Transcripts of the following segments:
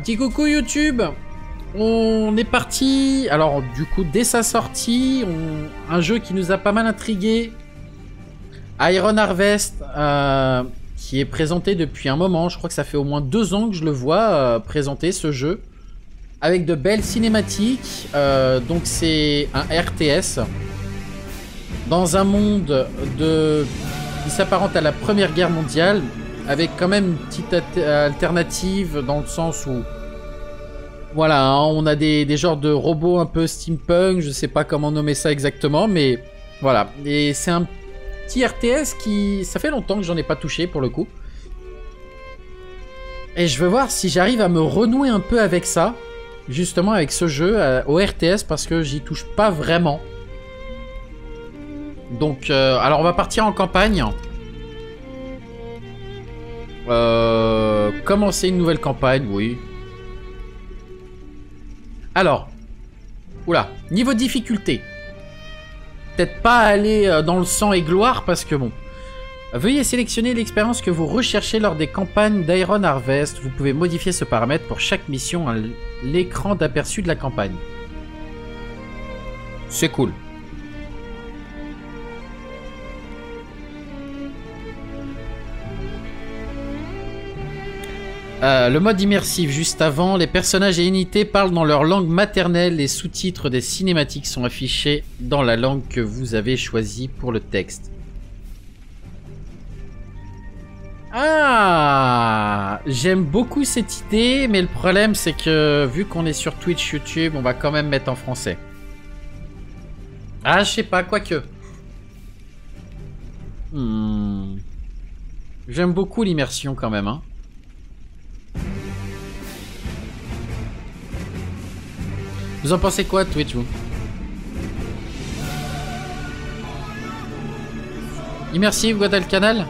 Un petit coucou YouTube. On est parti. Alors du coup dès sa sortie, un jeu qui nous a pas mal intrigué, Iron Harvest, qui est présenté depuis un moment. Je crois que ça fait au moins 2 ans que je le vois présenter ce jeu, avec de belles cinématiques. Donc c'est un RTS dans un monde de... qui s'apparente à la Première Guerre mondiale, avec quand même une petite alternative dans le sens où voilà, hein, on a des genres de robots un peu steampunk, je sais pas comment nommer ça exactement, mais voilà. Et c'est un petit RTS qui... ça fait longtemps que j'en ai pas touché pour le coup. Et je veux voir si j'arrive à me renouer un peu avec ça, justement avec ce jeu, au RTS, parce que j'y touche pas vraiment. Donc, alors on va partir en campagne. Commencer une nouvelle campagne, oui. Alors, oula, niveau difficulté. Peut-être pas aller dans le sang et gloire parce que bon. Veuillez sélectionner l'expérience que vous recherchez lors des campagnes d'Iron Harvest. Vous pouvez modifier ce paramètre pour chaque mission à l'écran d'aperçu de la campagne. C'est cool. Le mode immersif juste avant, les personnages et unités parlent dans leur langue maternelle, les sous-titres des cinématiques sont affichés dans la langue que vous avez choisie pour le texte. Ah, j'aime beaucoup cette idée, mais le problème c'est que vu qu'on est sur Twitch, YouTube, on va quand même mettre en français. Ah, je sais pas, quoique. J'aime beaucoup l'immersion quand même, hein. Vous en pensez quoi, Twitch, vous? Immersif, Guadalcanal?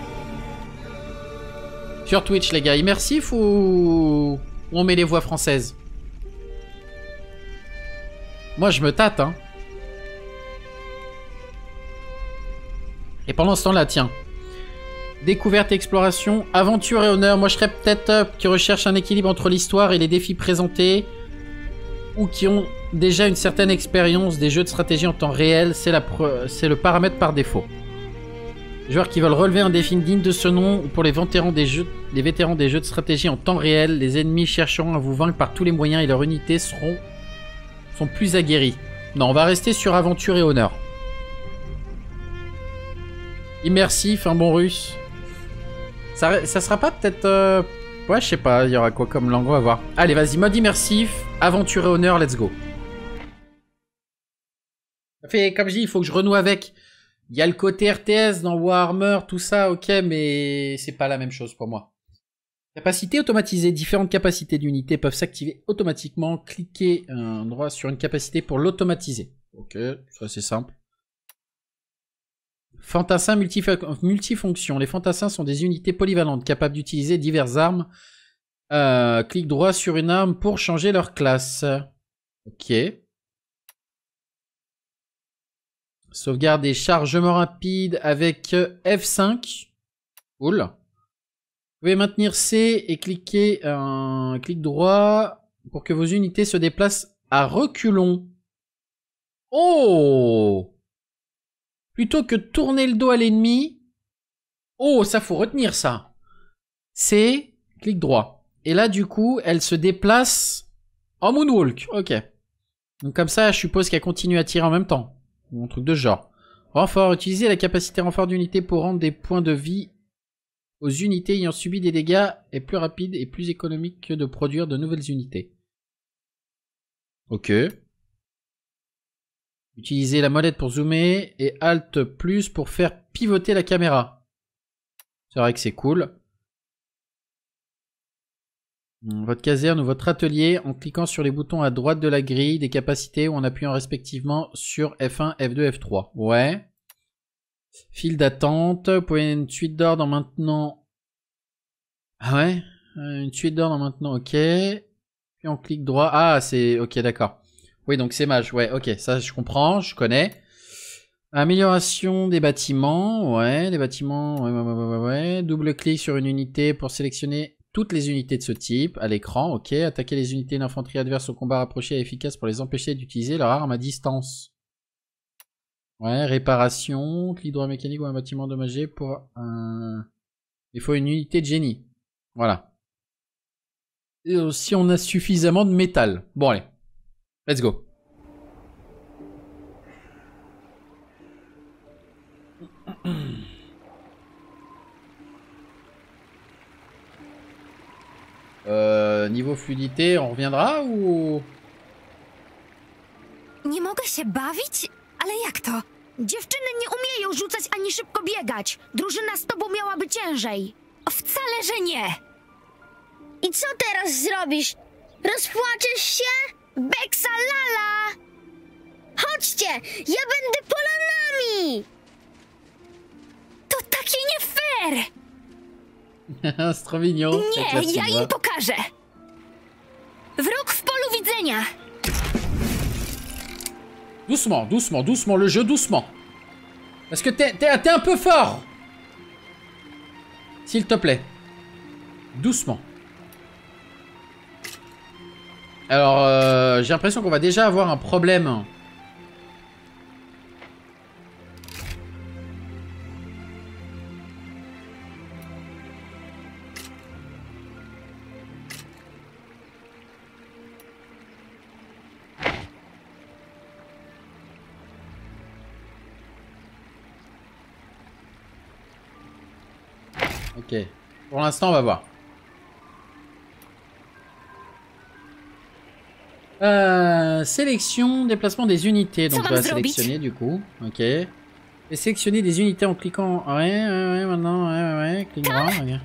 Sur Twitch, les gars, immersif ou on met les voix françaises? Moi, je me tâte, hein. Et pendant ce temps-là, tiens. Découverte, exploration, aventure et honneur. Moi, je serais peut-être qui recherche un équilibre entre l'histoire et les défis présentés, ou qui ont déjà une certaine expérience des jeux de stratégie en temps réel. C'est le paramètre par défaut. Joueurs qui veulent relever un défi digne de ce nom, ou pour les vétérans des jeux de stratégie en temps réel, les ennemis chercheront à vous vaincre par tous les moyens et leurs unités sont plus aguerries. Non, on va rester sur aventure et honneur. Immersif, un bon russe. Ça sera pas peut-être... Ouais, je sais pas, il y aura quoi comme langue, on va voir. Allez, vas-y, mode immersif, aventure et honneur, let's go. Ça fait, comme je dis, il faut que je renoue avec. Il y a le côté RTS dans Warhammer, tout ça, ok, mais c'est pas la même chose pour moi. Capacité automatisée. Différentes capacités d'unités peuvent s'activer automatiquement. Cliquez un droit sur une capacité pour l'automatiser. Ok, ça c'est simple. Fantassins multifonctions. Les fantassins sont des unités polyvalentes capables d'utiliser diverses armes. Clic droit sur une arme pour changer leur classe. Ok. Sauvegarde et chargement rapide avec F5. Cool. Vous pouvez maintenir C et cliquer un clic droit pour que vos unités se déplacent à reculons. Oh! Plutôt que de tourner le dos à l'ennemi. Oh, ça faut retenir ça. C'est clic droit. Et là, du coup, elle se déplace en moonwalk. Ok. Donc comme ça, je suppose qu'elle continue à tirer en même temps. Ou un truc de ce genre. Renfort. Utilisez la capacité renfort d'unité pour rendre des points de vie aux unités ayant subi des dégâts est plus rapide et plus économique que de produire de nouvelles unités. Ok. Utilisez la molette pour zoomer et Alt plus pour faire pivoter la caméra. C'est vrai que c'est cool. Votre caserne ou votre atelier en cliquant sur les boutons à droite de la grille des capacités ou en appuyant respectivement sur F1, F2, F3. Ouais. File d'attente. Vous pouvez une suite d'ordre maintenant. Ah ouais? Une suite d'ordre maintenant, ok. Puis on clique droit. Ah, c'est... Ok, d'accord. Oui, donc c'est mage, ouais, ok, ça je comprends, je connais. Amélioration des bâtiments, ouais, double clic sur une unité pour sélectionner toutes les unités de ce type à l'écran. Ok, attaquer les unités d'infanterie adverses au combat rapproché et efficace pour les empêcher d'utiliser leur arme à distance. Ouais, réparation, l'hydromécanique ou un bâtiment endommagé pour un... Il faut une unité de génie. Voilà. Et si on a suffisamment de métal. Bon, allez. Let's go. Niveau fluidité, on reviendra ou... Nie mogę się bawić? Ale jak to? Dziewczyny nie umieją rzucać ani szybko biegać. Drużyna z tobą miałaby ciężej. Wcale, że nie. I co teraz zrobisz? Rozpłaczesz się? Beksa lala! Chodźcie, ja będę Polanami! To takie nie fair! C'est trop mignon. Nie, ja im pokażę. Wróg w polu widzenia. Doucement, doucement, doucement, le jeu, doucement. Parce que t'es un peu fort. S'il te plaît. Doucement. Alors, j'ai l'impression qu'on va déjà avoir un problème. Ok, pour l'instant on va voir. Sélection, déplacement des unités. Donc on va sélectionner du coup. Ok. Et sélectionner des unités en cliquant. Ouais, ouais, maintenant, ouais, clic droit. Okay.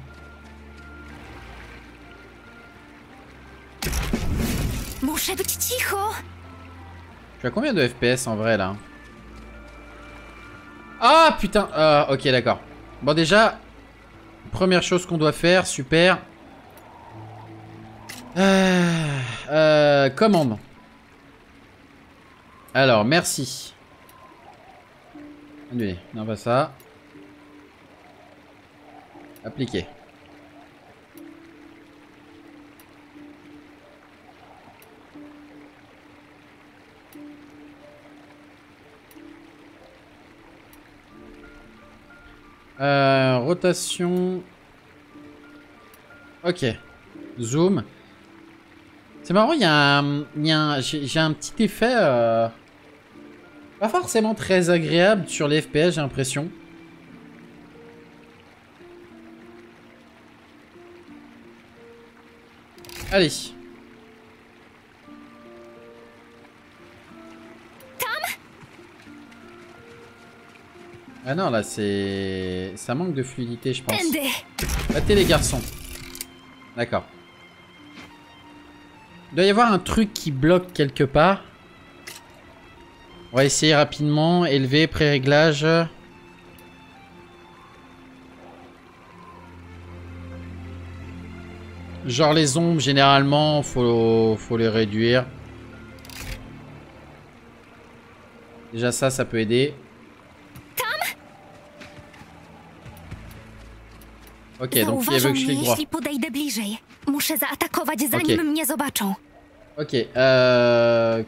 Je suis à combien de FPS en vrai là? Ah putain, ok d'accord. Bon déjà... Première chose qu'on doit faire, super. Commande. Alors, merci. Annuler. Non, pas ça. Appliquer. Rotation. Ok. Zoom. C'est marrant, il y a un... J'ai un petit effet... pas forcément très agréable sur les FPS, j'ai l'impression. Allez. Ah non, là, c'est... Ça manque de fluidité, je pense. Battez les garçons. D'accord. Il doit y avoir un truc qui bloque quelque part. On va essayer rapidement. Élevé, pré-réglage. Genre les ombres, généralement, faut les réduire. Déjà ça, ça peut aider. Ok, donc il veut que je clique droit. Ok,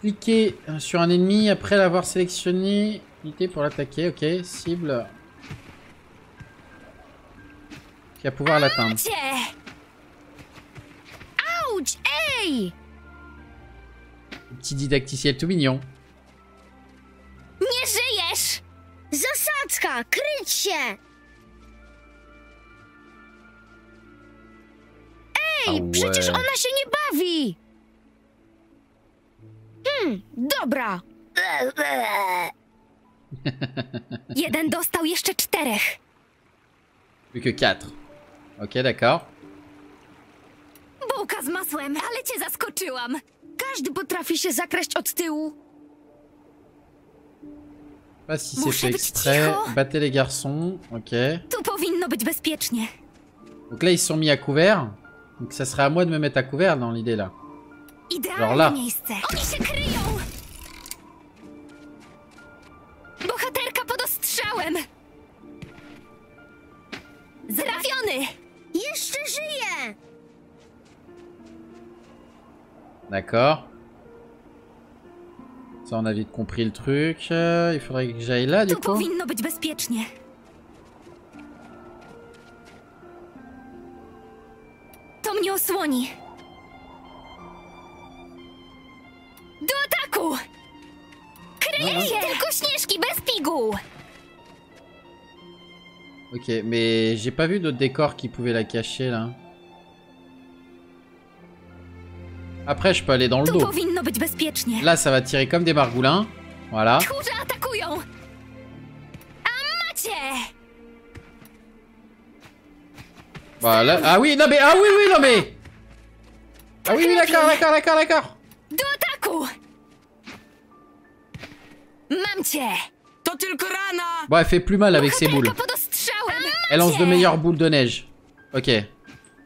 cliquez sur un ennemi après l'avoir sélectionné, unité pour l'attaquer, ok, cible. Qui va pouvoir l'atteindre. Petit didacticiel tout mignon. Nie żyjesz. Zasadzka, kryć się. Ah ouais. Przecież ona się nie bawi. Dobra. Jeden dostał jeszcze 4. Plus que 4. Ok, d'accord. Bułka z masłem, ale cię zaskoczyłam. Każdy potrafi się zakraść od tyłu. Pas si c'est fait exprès. Battez les garçons. Ok. Tu powinno być bezpiecznie. Donc là ils sont mis à couvert. Donc ça serait à moi de me mettre à couvert dans l'idée là. Alors là. D'accord. Ça, on a vite compris le truc. Il faudrait que j'aille là, du coup. Ok, mais j'ai pas vu d'autres décors qui pouvaient la cacher là. Après, je peux aller dans le dos. Là, ça va tirer comme des margoulins. Voilà. Voilà. Ah oui, non mais. Ah oui, oui, non mais. Ah oui, oui, d'accord, d'accord, d'accord, d'accord. Bon, elle fait plus mal avec ses boules. Elle lance de meilleures boules de neige. Ok.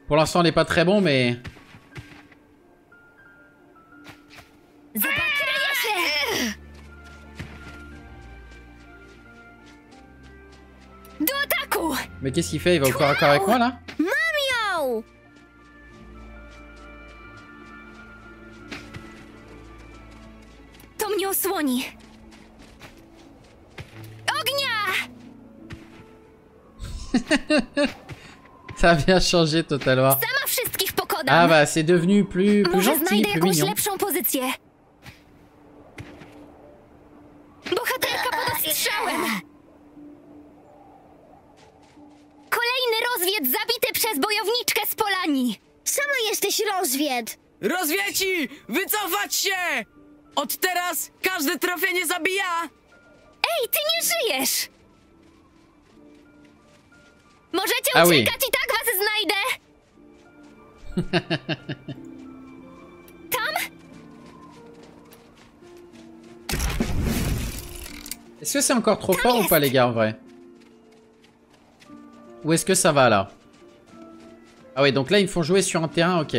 Pour l'instant, on n'est pas très bon, mais. Mais qu'est-ce qu'il fait? Il va au corps à corps avec moi là? Ça a bien changé totalement. Ah bah c'est devenu plus gentil, plus mignon. Rozwieci! Wycofać się! Od teraz każde trafienie zabija! Ej, ty nie żyjesz! Możecie uciekać i tak was znajdę! Tam? Est-ce que c'est encore trop fort ou pas les gars en vrai? Où est-ce que ça va là? Ah ouais, donc là ils me font jouer sur un terrain, ok.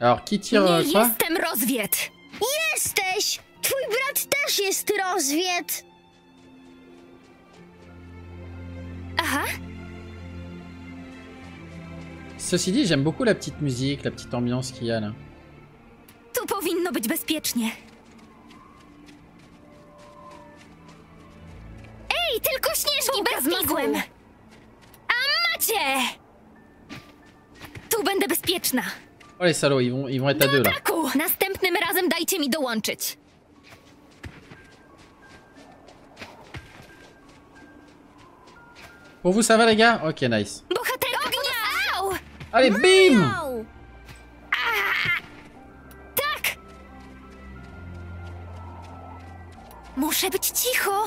Alors qui tire quoi? Ceci dit, j'aime beaucoup la petite musique, la petite ambiance qu'il y a là. Tu powinno być bezpiecznie. Ej, tylko śnieżki bez migłem. A macie! Tu będę bezpieczna. Oh les salauds, ils vont être à deux là. Pour vous ça va les gars? Ok, nice. Allez, bim! Muszę być cicho.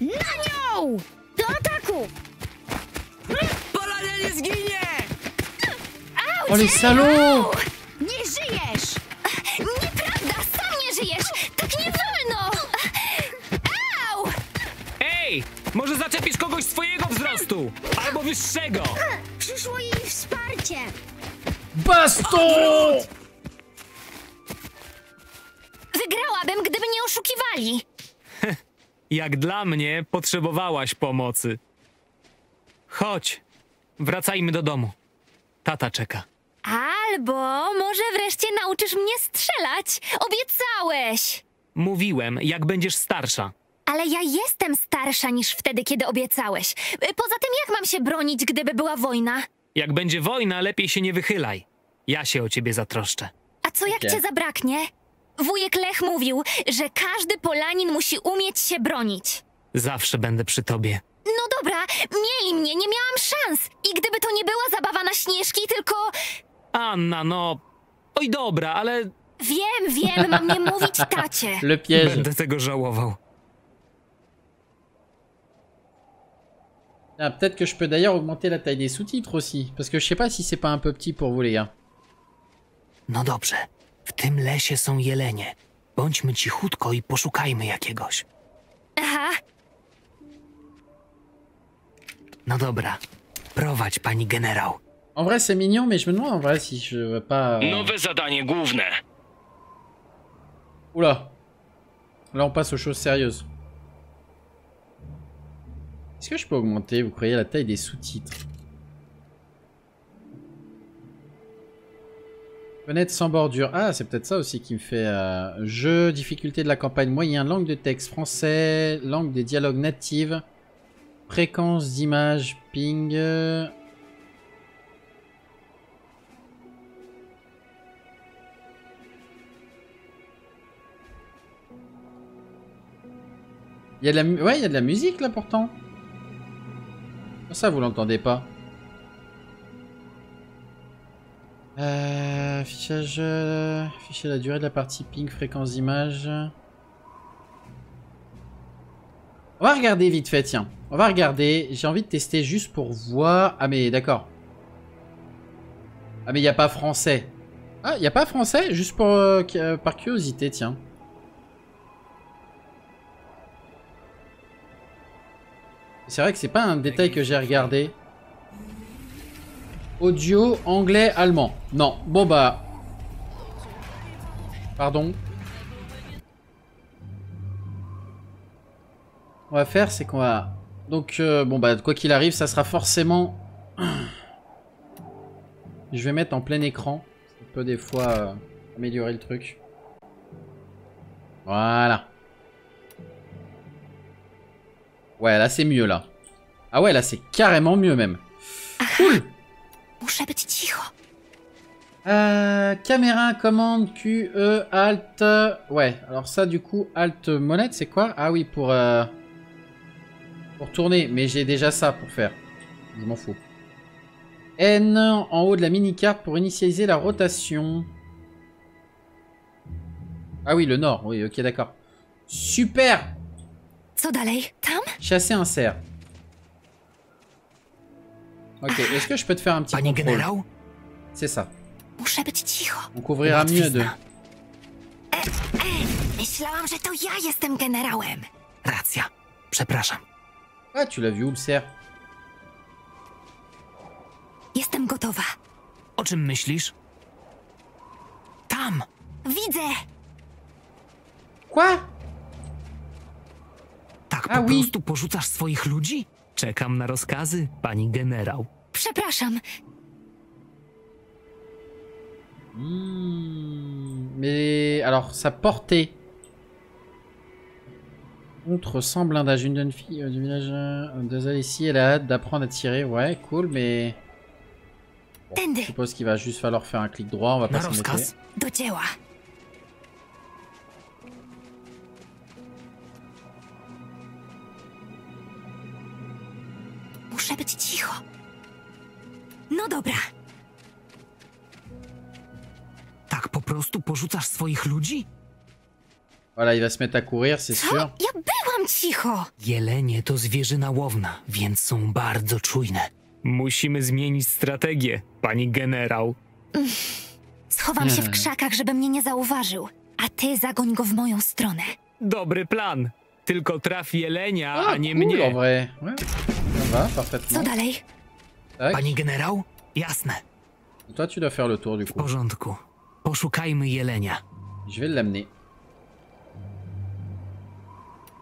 Na nią! Do ataku! Polania nie zginie! O, les salauds! Nie żyjesz! Nieprawda, sam nie żyjesz! Tak nie wolno! Au! Ej! Może zaczepisz kogoś swojego wzrostu! Albo wyższego! Przyszło jej wsparcie! Basto! Wygrałabym, gdyby nie oszukiwali. Jak dla mnie potrzebowałaś pomocy. Chodź, wracajmy do domu. Tata czeka. Albo może wreszcie nauczysz mnie strzelać. Obiecałeś. Mówiłem, jak będziesz starsza. Ale ja jestem starsza niż wtedy, kiedy obiecałeś. Poza tym, jak mam się bronić, gdyby była wojna? Jak będzie wojna, lepiej się nie wychylaj. Ja się o ciebie zatroszczę. A co jak cię zabraknie? Wujek Lech mówił, że każdy Polanin musi umieć się bronić. Zawsze będę przy tobie. No dobra, mieli mnie, nie miałam szans. I gdyby to nie była zabawa na śnieżki, tylko... Anna, no... Oj dobra, ale... Wiem, mam nie mówić tacie. Będę tego żałował. Ah, peut-être que je peux d'ailleurs augmenter la taille des sous-titres aussi. Parce que je sais pas si c'est pas un peu petit pour vous les gars. No dobrze. W tym lesie są jelenie. Bądźmy cichutko i poszukajmy jakiegoś. Aha. No dobra. Prowadź pani generał. En vrai, c'est mignon, mais je me demande en vrai si je veux pas... Nowe zadanie główne. Oula. Là, on passe aux choses sérieuses. Est-ce que je peux augmenter, vous croyez, la taille des sous-titres? Fenêtre sans bordure. Ah, c'est peut-être ça aussi qui me fait... jeu, difficulté de la campagne, moyen, langue de texte, français, langue des dialogues natives, fréquence d'image, ping... Il y a de la... Ouais, il y a de la musique là pourtant. Ça, vous l'entendez pas. Affichage... Afficher la durée de la partie, ping, fréquence d'image. On va regarder vite fait, tiens. On va regarder, j'ai envie de tester juste pour voir... Ah mais d'accord. Ah mais il n'y a pas français. Ah, il n'y a pas français? Juste pour par curiosité, tiens. C'est vrai que c'est pas un détail que j'ai regardé. Audio, anglais, allemand. Non, bon bah... Pardon. On va faire, c'est qu'on va... Donc, bon bah, quoi qu'il arrive, ça sera forcément... Je vais mettre en plein écran. Ça peut des fois améliorer le truc. Voilà. Ouais, là c'est mieux, là. Ah ouais, là c'est carrément mieux, même. Cool. Caméra, commande, Q, E, Alt. Ouais, alors ça du coup, Alt molette, c'est quoi? Ah oui, pour tourner, mais j'ai déjà ça pour faire. Je m'en fous. N en haut de la mini-carte pour initialiser la rotation. Ah oui, le nord, oui, ok, d'accord. Super. Chasser un cerf. Ok, est-ce que je peux te faire un petit contrôle? C'est ça. On couvrira mieux d'eux. Ah, tu l'as vu où le cerf? O czym myślisz? Tam. Quoi? Tak po prostu porzucasz swoich ludzi? Czekam na rozkazy, pani generał. Przepraszam. Mais alors sa portée contre 100 blindages, une jeune fille du village de ici, elle a hâte d'apprendre à tirer. Ouais, cool, mais bon, je suppose qu'il va juste falloir faire un clic droit, on va pas s'en mettre. No dobra. Tak po prostu porzucasz swoich ludzi? Voilà, il va se mettre à courir, c'est sûr. Ja byłam cicho. Jelenie to zwierzyna łowna, więc są bardzo czujne. Musimy zmienić strategię, pani generał. Schowam się w krzakach, żeby mnie nie zauważył, a ty zagoń go w moją stronę. Dobry plan. Tylko traf jelenia, a nie mnie. Va, parfaitement. Pani generał? Jasne. Toi, tu dois faire le tour du coup. W porządku. Poszukajmy jelenia. Je vais l'amener.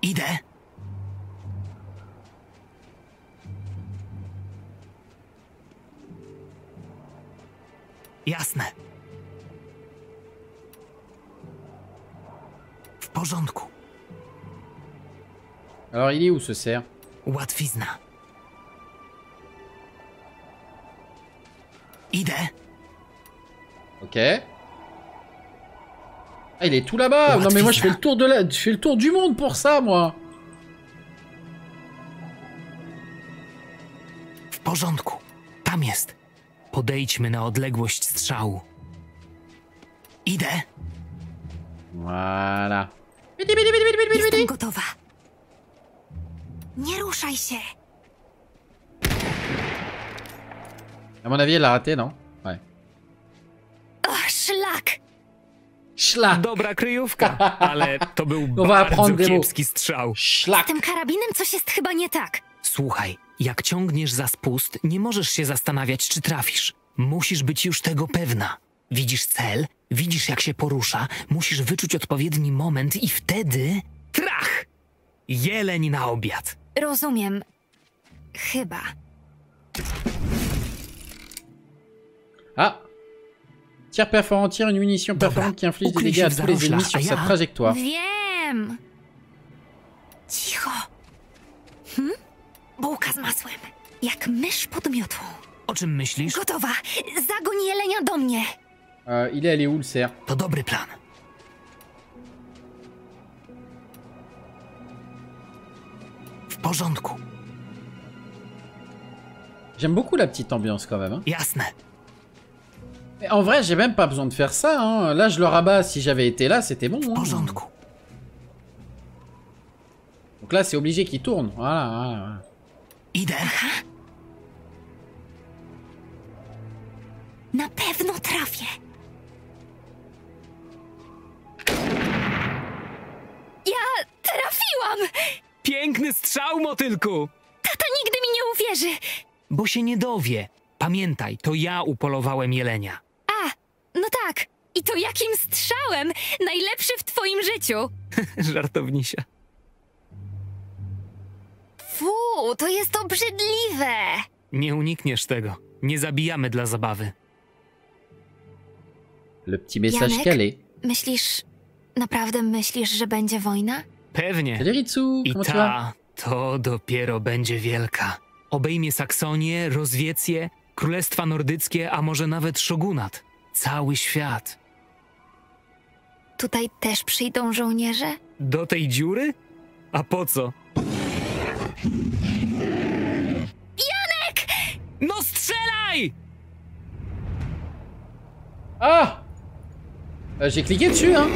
Idę. Jasne. W porządku. Alors, il est où ce cerf? Łatwizna. Ok. Ah, il est tout là-bas. Non mais moi je fais le tour de la... je fais le tour du monde pour ça, moi. W porządku. Tam jest. Podejdźmy na odległość strzału. Idę. Voilà. Jestem gotowa. Nie ruszaj się. À mon avis, elle l'a raté, non? Ouais. Oh, szlak! Szlak! Dobra kryjówka, ale to był bardzo kiepski strzał. Szlak! Z tym karabinem coś jest chyba nie tak. Słuchaj, jak ciągniesz za spust, nie możesz się zastanawiać, czy trafisz. Musisz być już tego pewna. Widzisz cel, widzisz jak się porusza, musisz wyczuć odpowiedni moment i wtedy... Trach! Jeleń na obiad. Rozumiem. Chyba. Ah! Tir perforant, tire une munition perforante qui inflige des dégâts à tous les ennemis sur sa trajectoire. Wiem! Cicho. Bułka z masłem. Jak mysz pod miotłą. O czym myślisz? Gotowa! Zagoń jelenia do mnie! Il est allé où le cerf? To dobry plan. W porządku. J'aime beaucoup la petite ambiance quand même. Hein. Jasne. Mais en vrai, j'ai même pas besoin de faire ça. Hein. Là, je le rabats. Si j'avais été là, c'était bon. Hein. Donc là, c'est obligé qu'il tourne. Voilà, voilà. Idę. Na pewno trafię. Ja trafiłam! Piękny strzał, motylku! Tata nigdy mi nie uwierzy. Bo się nie dowie. Pamiętaj, to ja upolowałem jelenia. A, no tak. I to jakim strzałem? Najlepszy w twoim życiu. Żartownisia. Fu, to jest obrzydliwe. Nie unikniesz tego. Nie zabijamy dla zabawy. Le petit message calé. Myślisz, naprawdę myślisz, że będzie wojna? Pewnie. I ta, to dopiero będzie wielka. Obejmie Saksonię, Rozwiecję, Królestwa Nordyckie, a może nawet Szogunat. Cały świat. Tutaj też przyjdą żołnierze? Do tej dziury? A po co? Janek! No strzelaj! Ah! J'ai cliqué dessus, hein.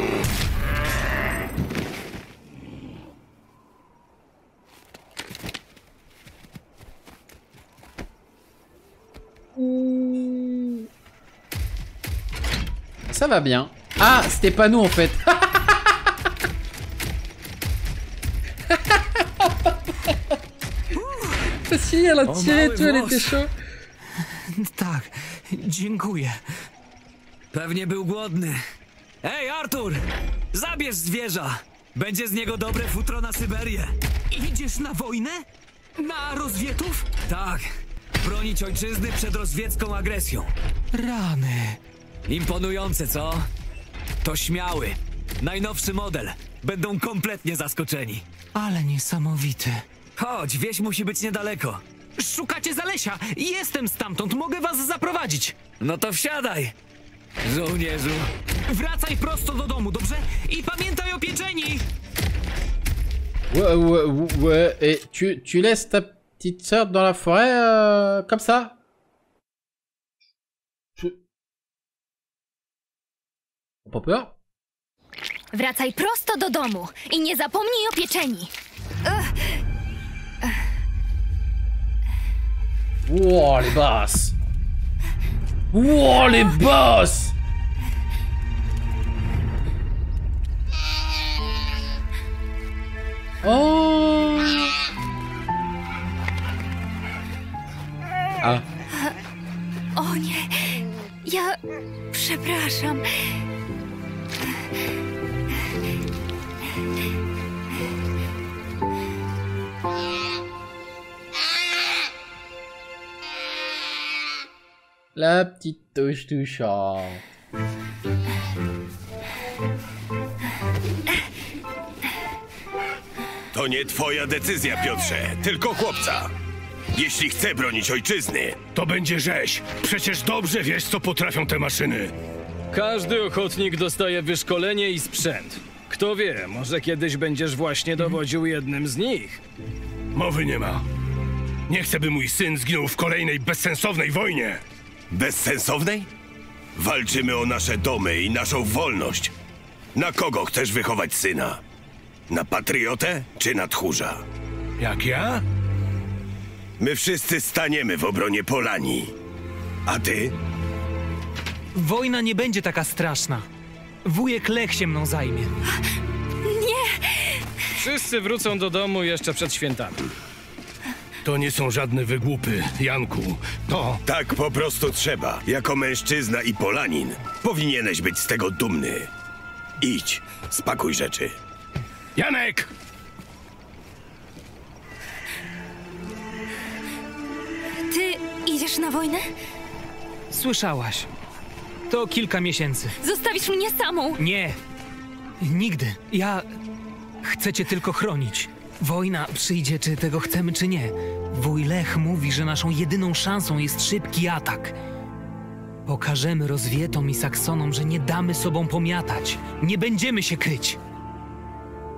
Ça va bien. Ah, c'était pas nous en fait. Si, elle a tiré, tu, elle était chaud. Tak, dziękuję. Pewnie był głodny. Ej, Artur! Zabierz zwierza! Będzie z niego dobre futro na Syberię. Idziesz na wojnę? Na rozwietów? Tak. Bronić ojczyzny przed rozwiecką agresją. Rany. Imponujące, co? To śmiały. Najnowszy model. Będą kompletnie zaskoczeni. Ale niesamowity. Chodź, wieś musi być niedaleko. Szukacie Zalesia. Jestem stamtąd. Mogę was zaprowadzić. No to wsiadaj. Żołnierzu. Wracaj prosto do domu, dobrze? I pamiętaj o pieczeni. Ouais. Et tu laisses ta petite sœur dans la forêt comme ça? Pas peur? Wracaj prosto do domu i nie zapomnij o pieczeni. Wow, les basses! Wow, les basses! Oh! A. O nie, ja przepraszam. La petite touche du chat. To nie twoja decyzja, Piotrze, tylko chłopca. Jeśli chce bronić ojczyzny, to będzie rzeź. Przecież dobrze wiesz, co potrafią te maszyny. Każdy ochotnik dostaje wyszkolenie i sprzęt. Kto wie, może kiedyś będziesz właśnie dowodził jednym z nich. Mowy nie ma. Nie chcę, by mój syn zginął w kolejnej bezsensownej wojnie. Bezsensownej? Walczymy o nasze domy i naszą wolność. Na kogo chcesz wychować syna? Na patriotę czy na tchórza? Jak ja? My wszyscy staniemy w obronie Polanii. A ty? Wojna nie będzie taka straszna. Wujek Lech się mną zajmie. Nie! Wszyscy wrócą do domu jeszcze przed świętami. To nie są żadne wygłupy, Janku. To... Tak po prostu trzeba. Jako mężczyzna i Polanin powinieneś być z tego dumny. Idź, spakuj rzeczy. Janek! Ty idziesz na wojnę? Słyszałaś. To kilka miesięcy. Zostawisz mnie samą! Nie. Nigdy. Ja... Chcę cię tylko chronić. Wojna przyjdzie, czy tego chcemy, czy nie. Wuj Lech mówi, że naszą jedyną szansą jest szybki atak. Pokażemy rozwietom i Saksonom, że nie damy sobą pomiatać. Nie będziemy się kryć.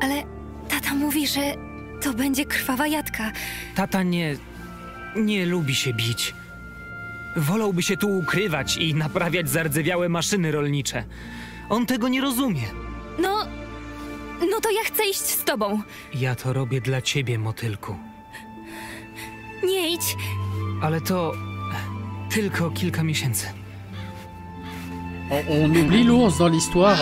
Ale tata mówi, że to będzie krwawa jatka. Tata nie lubi się bić. Wolałby się tu ukrywać i naprawiać zardzewiałe maszyny rolnicze. On tego nie rozumie. No to ja chcę iść z tobą. Ja to robię dla ciebie, motylku. Nie idź. Ale to... Tylko kilka miesięcy. On oublie l'ours dans l'histoire.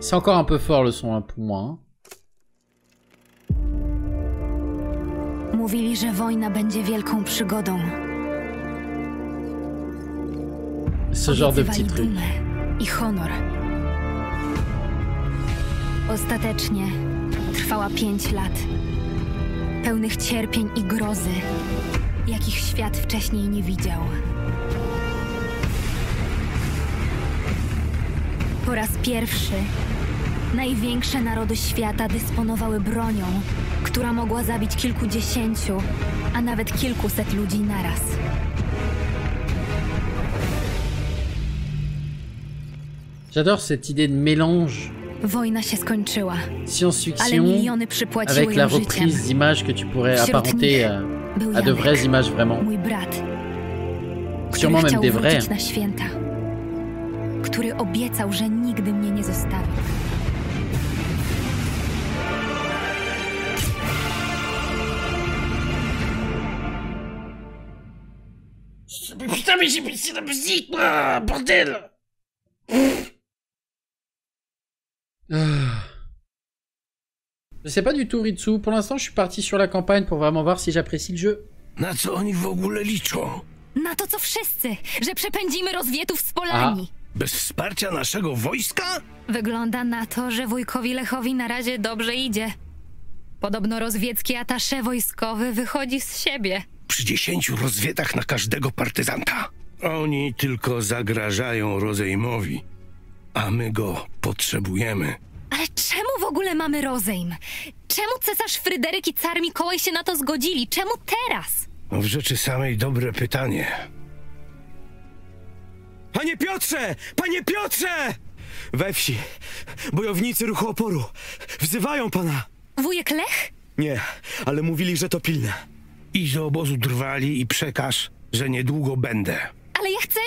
C'est encore un peu fort le son, hein, pour moi. Hein. Mówili, że wojna będzie wielką przygodą. Ce genre de petit truc. I honor. Ostatecznie trwała 5 lat. Pełnych cierpień i grozy, jakich świat wcześniej nie widział. Po raz pierwszy największe narody świata dysponowały bronią, która mogła zabić kilkudziesięciu, a nawet kilkuset ludzi naraz. J'adore cette idée de mélange. Wojna się skończyła. Ale miliony przypłaciły avec la reprise d'images que tu pourrais apparenter à de vraies images vraiment. Mój brat, sûrement même des vrais. Na święta, który obiecał, że nigdy mnie nie zostawi. Putain, mais j'ai baissé la musique, moi, bordel! Je sais pas du tout, Ritsu. Pour l'instant, je suis parti sur la campagne pour vraiment voir si j'apprécie le jeu. Na co oni w ogóle liczą? Na to, co wszyscy, że przepędzimy rozwietów z Polanii. Bez wsparcia naszego wojska? Wygląda na to, że wujkowi Lechowi na razie dobrze idzie. Podobno rozwiecki atasze wojskowy wychodzi z siebie. Przy 10 rozwiedach na każdego partyzanta. Oni tylko zagrażają rozejmowi, a my go potrzebujemy. Ale czemu w ogóle mamy rozejm? Czemu cesarz Fryderyk i car Mikołaj się na to zgodzili? Czemu teraz? No w rzeczy samej dobre pytanie. Panie Piotrze! Panie Piotrze! We wsi bojownicy ruchu oporu wzywają pana. Wujek Lech? Nie, ale mówili, że to pilne. Idź do obozu Drwali i przekaż, że niedługo będę. Ale ja chcę...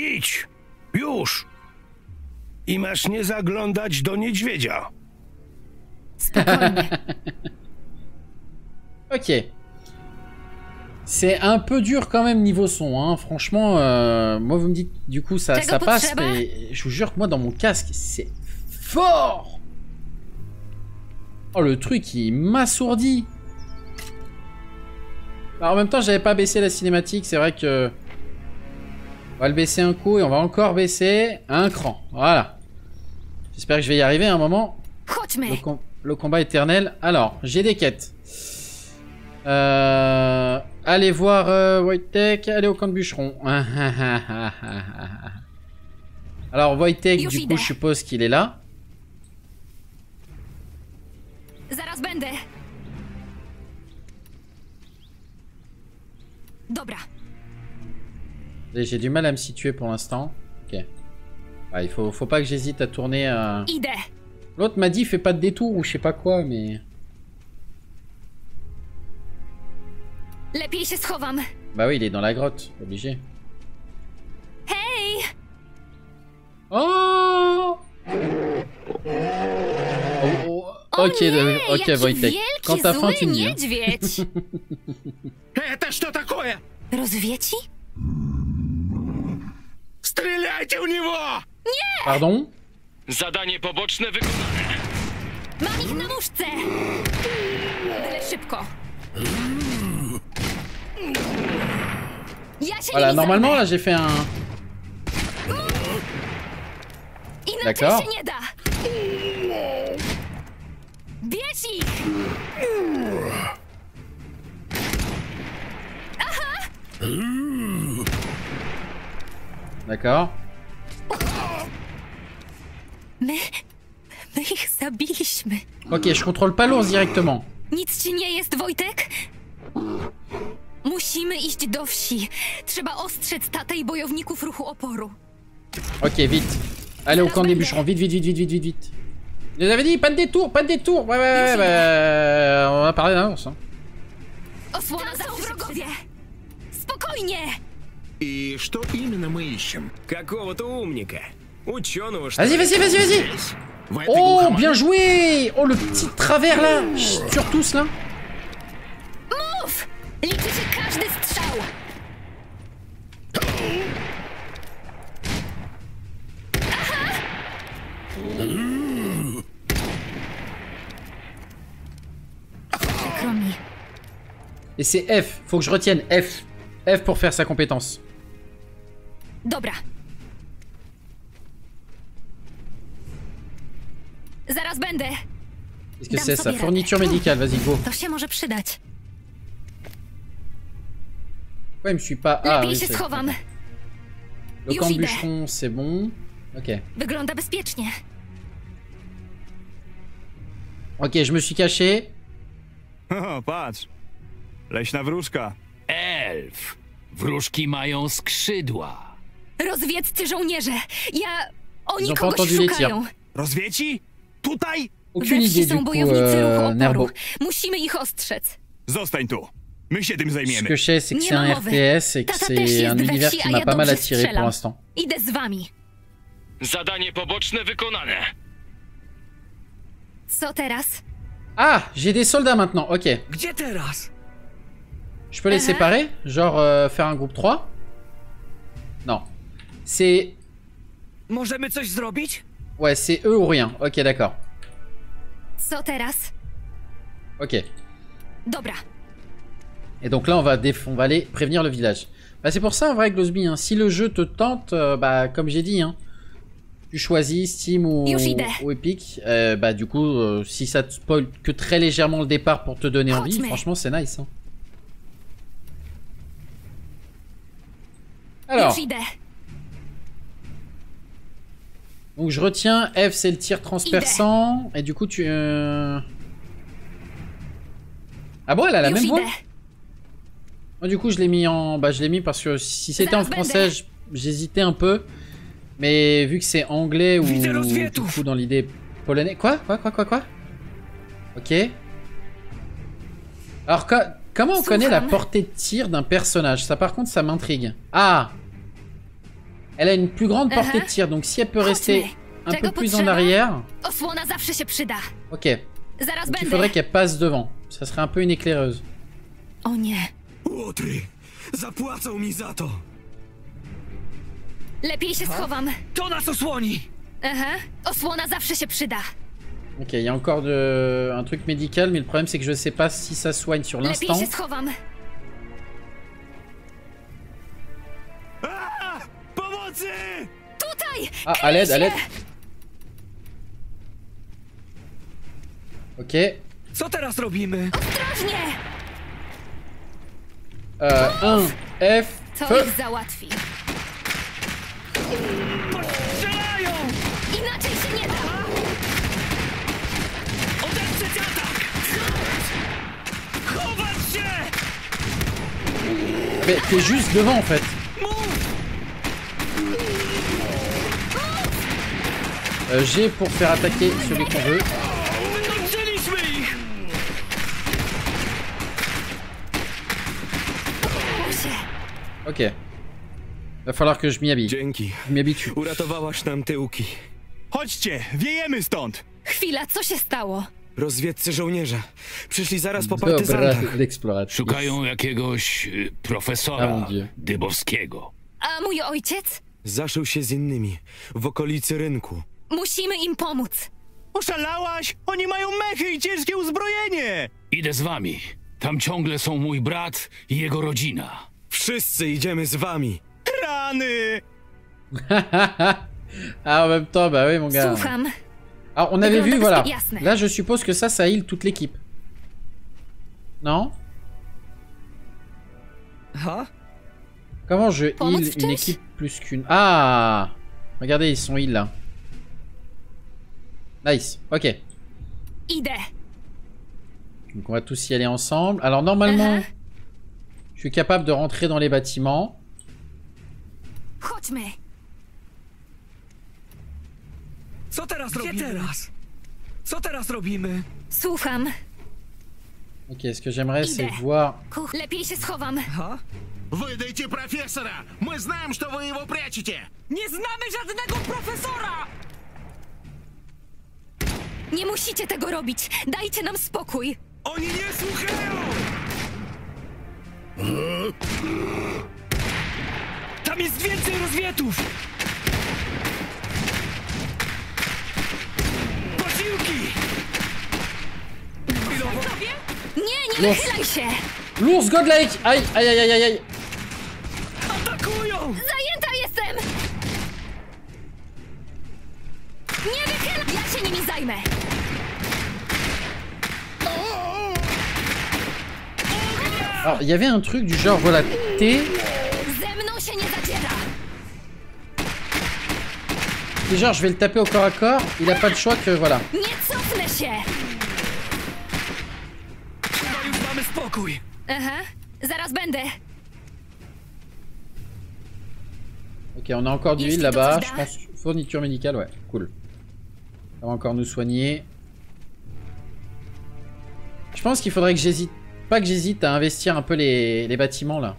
Idź! Już! I masz nie zaglądać do niedźwiedzia. Spokojnie. Ok. C'est un peu dur quand même niveau son, hein. Franchement, moi vous me dites du coup ça passe, mais je vous jure que moi dans mon casque, c'est fort! Oh, le truc, il m'assourdit! Alors, en même temps, j'avais pas baissé la cinématique, c'est vrai que... On va le baisser un coup et on va encore baisser un cran, voilà. J'espère que je vais y arriver à un moment. Le combat éternel. Alors, j'ai des quêtes. Allez voir Wojtek, allez au camp de bûcheron. Alors, Wojtek, du coup, je suppose qu'il est là. J'ai du mal à me situer pour l'instant. Ok. Bah, il faut pas que j'hésite à tourner. L'autre m'a dit fais pas de détour ou je sais pas quoi, mais. Bah oui, il est dans la grotte, obligé. Hey. Oh, oh. Ok, ok, Wojtek. Quand t'as faim, tu me dis. Rozwieci? Strzelajcie u niego! Nie! Pardon? Zadanie poboczne wykonane. Mam ich na muszce! Tyle szybko. Voilà, normalement là j'ai fait un... D'accord. D'accord. Ok, je contrôle pas l'ours directement. Nic ci nie jest, Wojtek? Musimy iść do wsi. Trzeba ostrzec tatę i bojowników ruchu oporu. Ok, vite. Allez au camp des bûcherons, vite, vite, vite, vite, vite, vite. Je vous avais dit, pas de détour, pas de détour. Ouais, ouais, ouais, bah, on va parler d'un ours. Hein. Vas-y, vas-y, vas-y, vas-y. Oh, bien joué. Oh, le petit travers là. Sur tous là. Et c'est F, faut que je retienne F. F pour faire sa compétence. Dobra. Zaraz będę. Qu'est-ce que c'est ça? Fourniture médicale, vas-y, go. To się może przydać. Ouais, je me suis pas. Ah, oui, le camp bûcheron, c'est bon. Ok. Ok, je me suis caché. Oh, patrz. Leśna wróżka. Elf. Wróżki mają skrzydła. Rozwiedźcie żołnierze. Ja... Oni kogoś szukają. Rozwieci? Tutaj? Aucune idée du coup, Nerbo. Musimy ich ostrzec. Zostań tu. My się tym zajmiemy. Ce que je sais, c'est que c'est un RTS et que c'est un univers qui m'a pas mal attiré pour l'instant. Idę z wami. Zadanie poboczne wykonane. Co teraz? Ah, j'ai des soldats maintenant. Ok. Gdzie teraz? Je peux les séparer? Genre faire un groupe 3? Non. C'est... Możemy coś zrobić? Ouais, c'est eux ou rien. Ok, d'accord. Co teraz? Ok. Dobra. Et donc là, on va aller prévenir le village. Bah, c'est pour ça, en vrai, Glosby, hein. Si le jeu te tente, bah, comme j'ai dit, hein, tu choisis Steam ou Epic. Bah, du coup, si ça te spoil que très légèrement le départ pour te donner envie, franchement, c'est nice. Hein. Alors, donc je retiens F c'est le tir transperçant et du coup tu ah bon elle a la même voix. Moi du coup je l'ai mis en parce que si c'était en français j'hésitais un peu mais vu que c'est anglais ou du coup dans l'idée polonais quoi. Ok. Alors comment on connaît la portée de tir d'un personnage? Ça par contre ça m'intrigue. Ah. Elle a une plus grande portée de tir, donc si elle peut rester un peu plus en arrière... Ok. Donc, il faudrait qu'elle passe devant. Ça serait un peu une éclaireuse. Oh nie. Ok, il y a encore un truc médical, mais le problème c'est que je sais pas si ça soigne sur l'instant. Ah, à l'aide, à l'aide. Ok. Un, F, feu. Mais t'es juste devant en fait. G pour faire attaquer celui qu'on veut. Ok. Va falloir que je m'y habille. Je m'y habitue. Dobra, l'exploratrice. Szukają jakiegoś profesora Dybowskiego. A mój ojciec? Zaszył się z innymi, w okolicy rynku. Musimy im pomóc. Oszalałaś? Oni mają mechy i ciężkie uzbrojenie! Idę z wami. Tam ciągle są mój brat i jego rodzina. Wszyscy idziemy z wami. Rany! Ah, en même temps, bah oui, mon gars. Alors, on avait vu, voilà. Là, je suppose que ça, ça heal toute l'équipe. Non? Comment je heal une équipe plus qu'une? Ah! Regardez, ils sont heal là. Nice, ok. Donc, on va tous y aller ensemble. Alors, normalement, je suis capable de rentrer dans les bâtiments. Ok, ce que j'aimerais, c'est voir... L'ours godlike. Aïe, aïe, aïe, aïe, aïe. Alors, il y avait un truc du genre, voilà, T. C'est genre, je vais le taper au corps à corps, il a pas de choix que, voilà. Ok, on a encore du heal là-bas, je pense, fourniture médicale, ouais, cool. Ça va encore nous soigner. Je pense qu'il faudrait que j'hésite, pas que j'hésite à investir un peu les bâtiments là.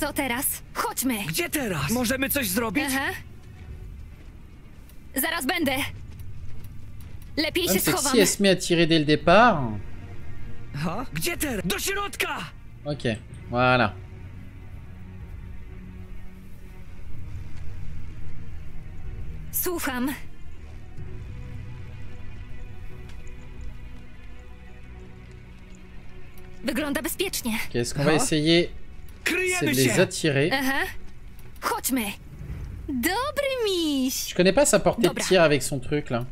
Co teraz? Chodźmy. Gdzie teraz? Możemy coś zrobić? Zaraz będę. Lepiej się schowamy. Si elle se met à tirer dès le départ. Gdzie teraz? Do środka. Ok, voilà. Słucham. Wygląda bezpiecznie. Ok, ce qu'on va essayer, c'est de les attirer. Je connais pas sa portée de tir avec son truc là.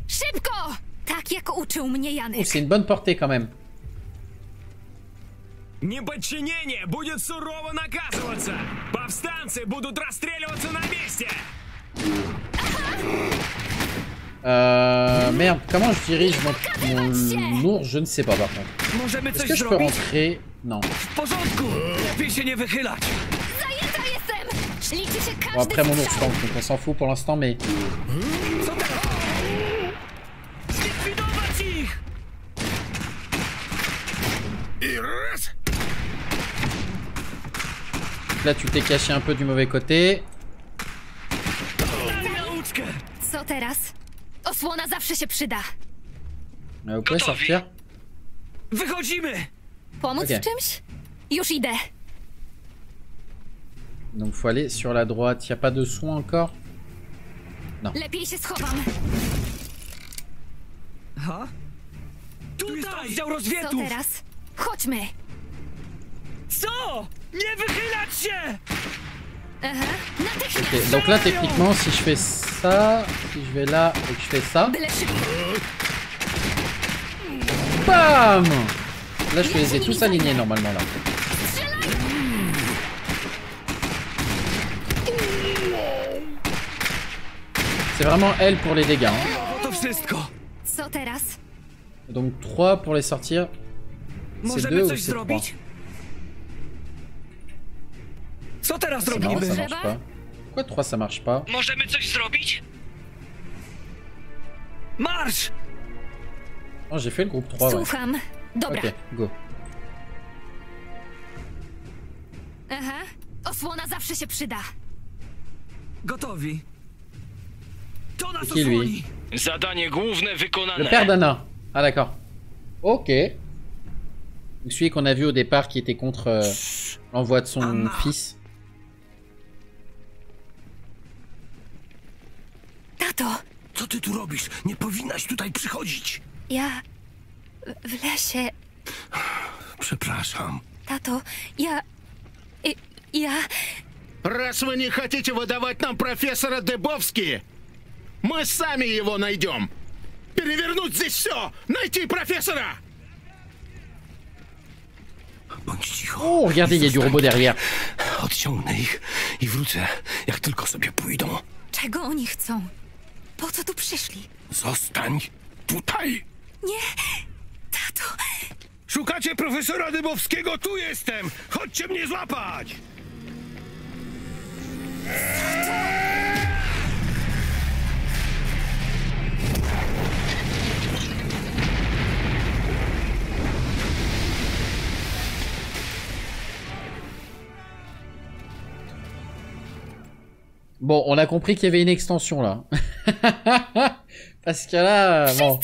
Oh, c'est une bonne portée quand même. Merde, comment je dirige mon ours? Je ne sais pas par contre. Est-ce que je peux rentrer? Non. Bon, après mon ours, donc on s'en fout pour l'instant, mais... Là, tu t'es caché un peu du mauvais côté. Vous pouvez sortir. Okay. Donc faut aller sur la droite. Il n'y a pas de soin encore? Non. Okay. Donc là techniquement, si je fais ça, si je vais là et que je fais ça, bam! Là je les ai tous alignés normalement là. C'est vraiment L pour les dégâts. Donc 3 pour les sortir. C'est 2 ou c'est 3? Non, ça marche pas. Pourquoi 3 ça marche pas? Oh, j'ai fait le groupe 3. Ouais. Ok, go. C'est qui lui? Le père d'Anna. Ah d'accord. Ok. Donc celui qu'on a vu au départ qui était contre... empêche l'envoi de son fils. Tato! Co ty tu robisz? Nie powinnaś tutaj przychodzić. Ja... w lesie... Przepraszam. Tato, я... Раз вы не хотите выдавать нам профессора Дыбовски, мы сами его найдем. Перевернуть здесь все! Найти профессора! О, regardez, il y a du robot derrière. Odciągnę ich i wrócę, jak tylko sobie pójdą. Czego oni chcą? Po co tu przyszli? Zostań tutaj! Nie, tato! Szukacie profesora Dybowskiego? Tu jestem! Chodźcie mnie złapać! Bon, on a compris qu'il y avait une extension là. Parce que là, bon.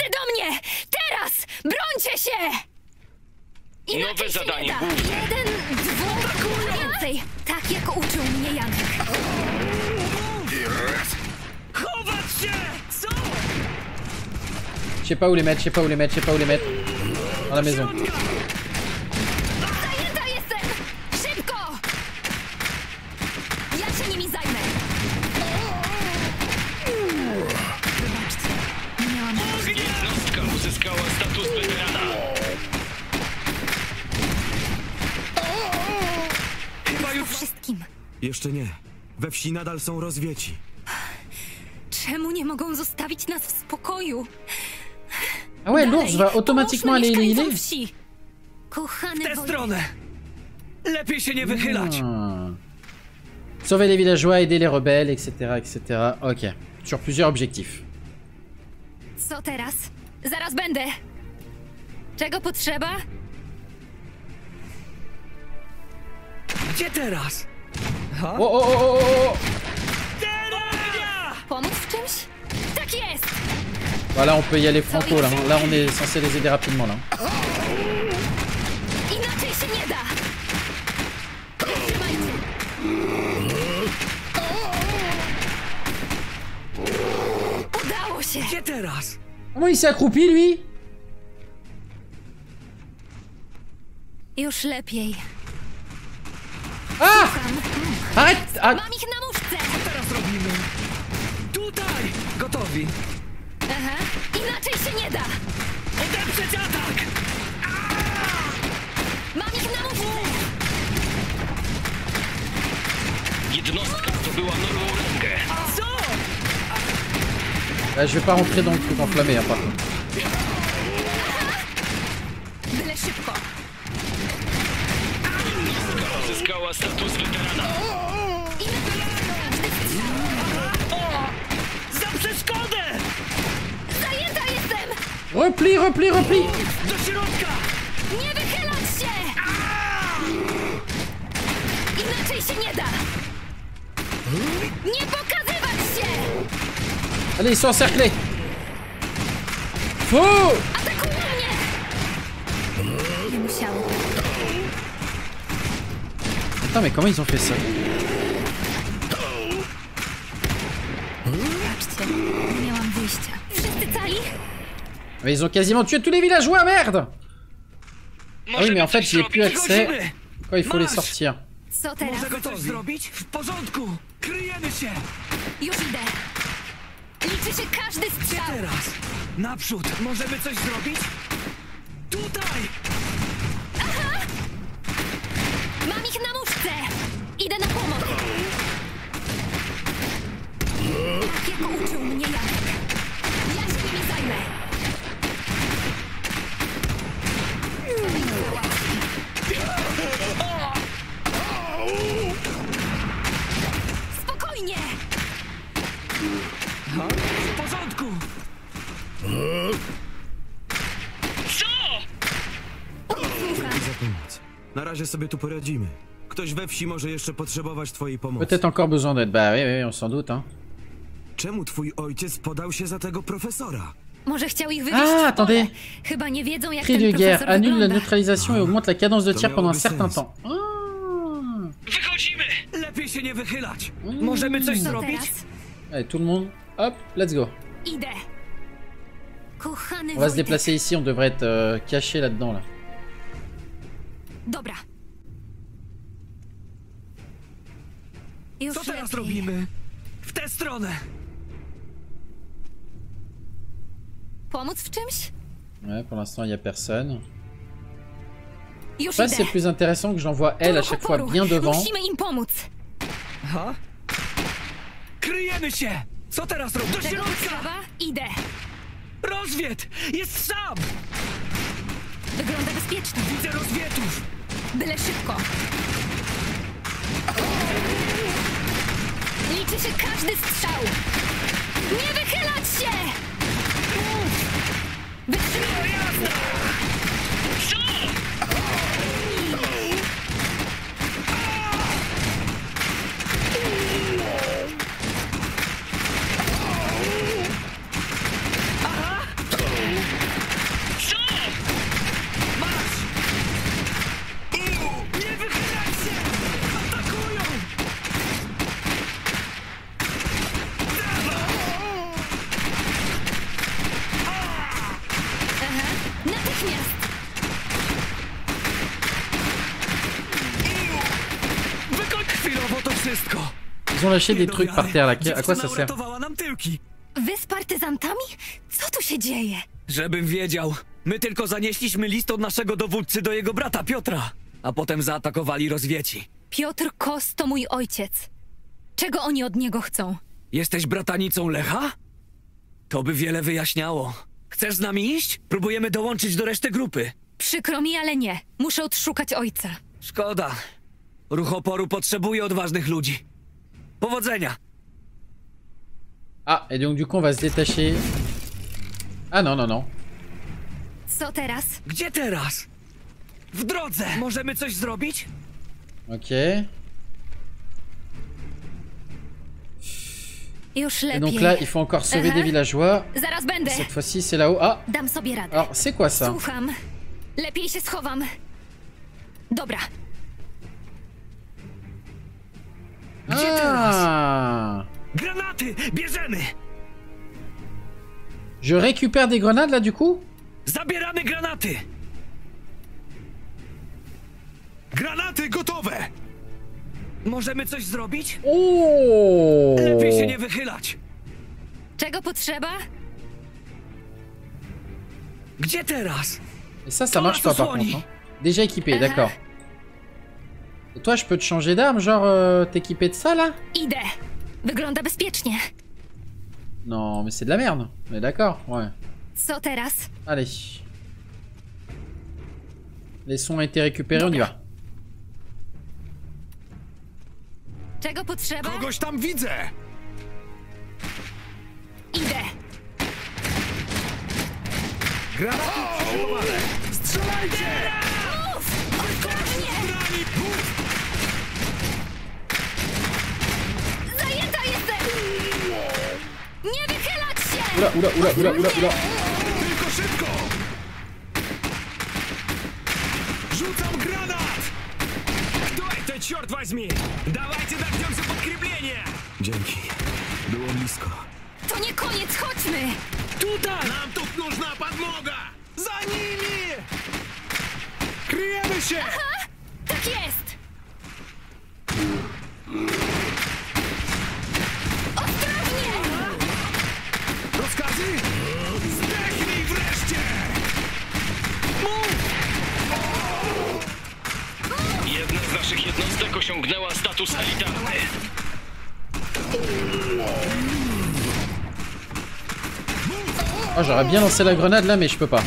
Nowe zadanie główne. Tak jak uczył mnie Janek. Chować się! Je sais pas où les mettre, je sais pas où les mettre. Dans la maison. Jeszcze nie. We wsi nadal są rozwieci. Czemu nie mogą zostawić nas w spokoju? A ouais, l'ours va automatiquement aller éliminer. W tę stronę. Lepiej się nie wychylać. Sauver les villageois, aider les rebelles, etc., etc. Ok. Sur plusieurs objectifs. Co teraz? Zaraz będę. Czego potrzeba? Gdzie teraz? O, o, o, o. Voilà, on peut y aller franco là. Là, on est censé les aider rapidement là. Comment il s'est accroupi lui? Ah! Arrête! Arrête! Là, je vais pas rentrer dans le truc enflammé, hein, par contre. Repli, repli, repli. Allez, ils sont encerclés. Fou. Attends, mais comment ils ont fait ça? Mais ils ont quasiment tué tous les villageois, merde! Ah oui, mais en fait, j'ai plus accès quand il faut les sortir. Peut-être encore besoin d'aide. Bah oui, oui, on s'en doute. Hein. Ah, attendez. Cri de guerre, annule la neutralisation et augmente la cadence de tir pendant un certain temps. Ah. Wychodzimy! Lepiej się nie wychylać. Możemy coś zrobić? Allez, tout le monde, hop, let's go. Idę. Kochany Wojtek. On va se déplacer ici, on devrait être caché là-dedans là. Dobra. Już co teraz robimy? W tę stronę. Pomóc w czymś? Ouais, pour l'instant, il n'y a personne. Je sais pas si c'est plus intéressant que j'envoie elle à chaque fois bien devant. Aha. Kryjemy się! Co teraz robisz? Do środka! Idę! Rozwiet! Jest sam! Wygląda bezpiecznie. Widzę rozwietów! Byle szybko! Liczy się każdy strzał! Nie wychylać się! Wytrzymaj! Ils ont lâché des trucs par terre là. À quoi ça sert? Wy z partyzantami? Co tu się dzieje? Żebym wiedział. My tylko zanieśliśmy list od naszego dowódcy do jego brata Piotra, a potem zaatakowali rozwieci. Piotr Kos to mój ojciec. Czego oni od niego chcą? Jesteś bratanicą Lecha? To by wiele wyjaśniało. Chcesz z nami iść? Próbujemy dołączyć do reszty grupy. Przykro mi, ale nie. Muszę odszukać ojca. Szkoda. Ruch oporu potrzebuje odważnych ludzi. Powodzenia. Ah, et donc du coup on va se détacher. Ah non, non, non. Co teraz? Gdzie teraz? W drodze. Możemy coś zrobić? Ok. Już lepiej. Et donc là, il faut encore sauver des villageois. Zaraz będę. Cette fois-ci, c'est là-haut. Ah. Dam sobie radę. Alors, c'est quoi ça? Słucham. Lepiej się schowam. Dobra. Gdzie teraz? Granaty! Bierzemy! Je récupère des grenades là du coup? Zabieramy granaty! Granaty gotowe! Możemy coś zrobić? Oooo! Lepiej się nie wychylać! Czego potrzeba? Gdzie teraz? Et ça, ça marche pas par contre. Hein. Déjà équipé, d'accord. Et toi, je peux te changer d'arme, genre t'équiper de ça là? Idę. Wygląda bezpiecznie. Non, mais c'est de la merde. Mais d'accord, ouais. Co teraz? Allez. Les sons ont été récupérés, on y va. Czego potrzeba? Kogoś tam widzę. Idę. Granaty! Strzelajcie! Nie wychylać się! Ura, ura, ura, ura, ura, ura! Tylko szybko! Rzucam granat! Kto to, ciort weźmie? Dawajcie, dajcie się podkreplenie! Dzięki. Było blisko. To nie koniec, chodźmy! Tutaj! Nam tu нужна podmoga! Za nimi! Kryjemy się! Aha! Tak jest! Zdechnij wreszcie! Mów! Jedna z naszych jednostek osiągnęła status elitarny. Oh, j'aurais bien lancé la grenade là, mais je peux pas.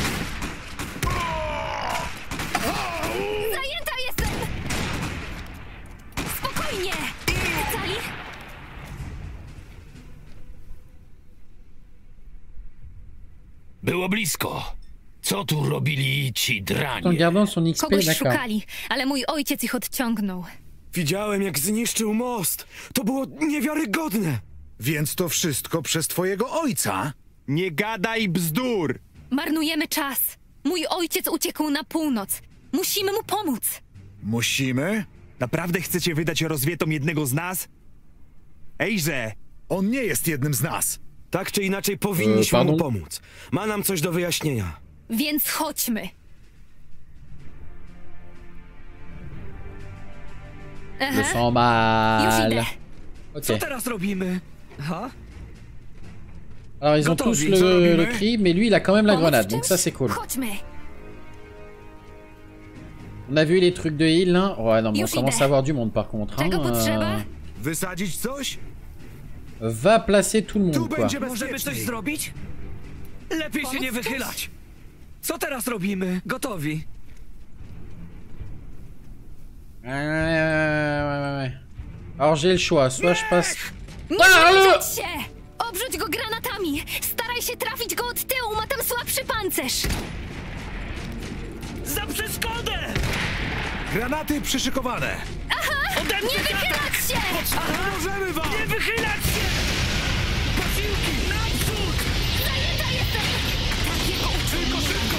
Zajęta jestem! Spokojnie! Było blisko. Co tu robili ci drani? Kogoś szukali, ale mój ojciec ich odciągnął. Widziałem, jak zniszczył most. To było niewiarygodne. Więc to wszystko przez twojego ojca? Nie gadaj bzdur! Marnujemy czas. Mój ojciec uciekł na północ. Musimy mu pomóc. Musimy? Naprawdę chcecie wydać rozwietom jednego z nas? Ejże! On nie jest jednym z nas! Tak czy inaczej powinniśmy mu pomóc. Ma nam coś do wyjaśnienia. Więc chodźmy. Aha. Już idę. Okay. Co teraz robimy? Ha? Alors ils ont tous le cri, mais lui il a quand même la grenade, donc ça c'est cool. On a vu les trucs de heal, hein. Ouais, non, mais on commence à avoir du monde par contre. Hein. Va placer tout le monde, quoi. Ouais. Alors j'ai le choix, soit je passe... Ah, le... Obrzuć go granatami! Staraj się trafić go od tyłu, ma tam słabszy pancerz! Za przeszkodę! Granaty przyszykowane! Aha! Nie wychylać się! Pomożemy wam! Nie wychylać się! Pasiłki! Naprzód! Zajęta jestem! Takiego tylko szybko!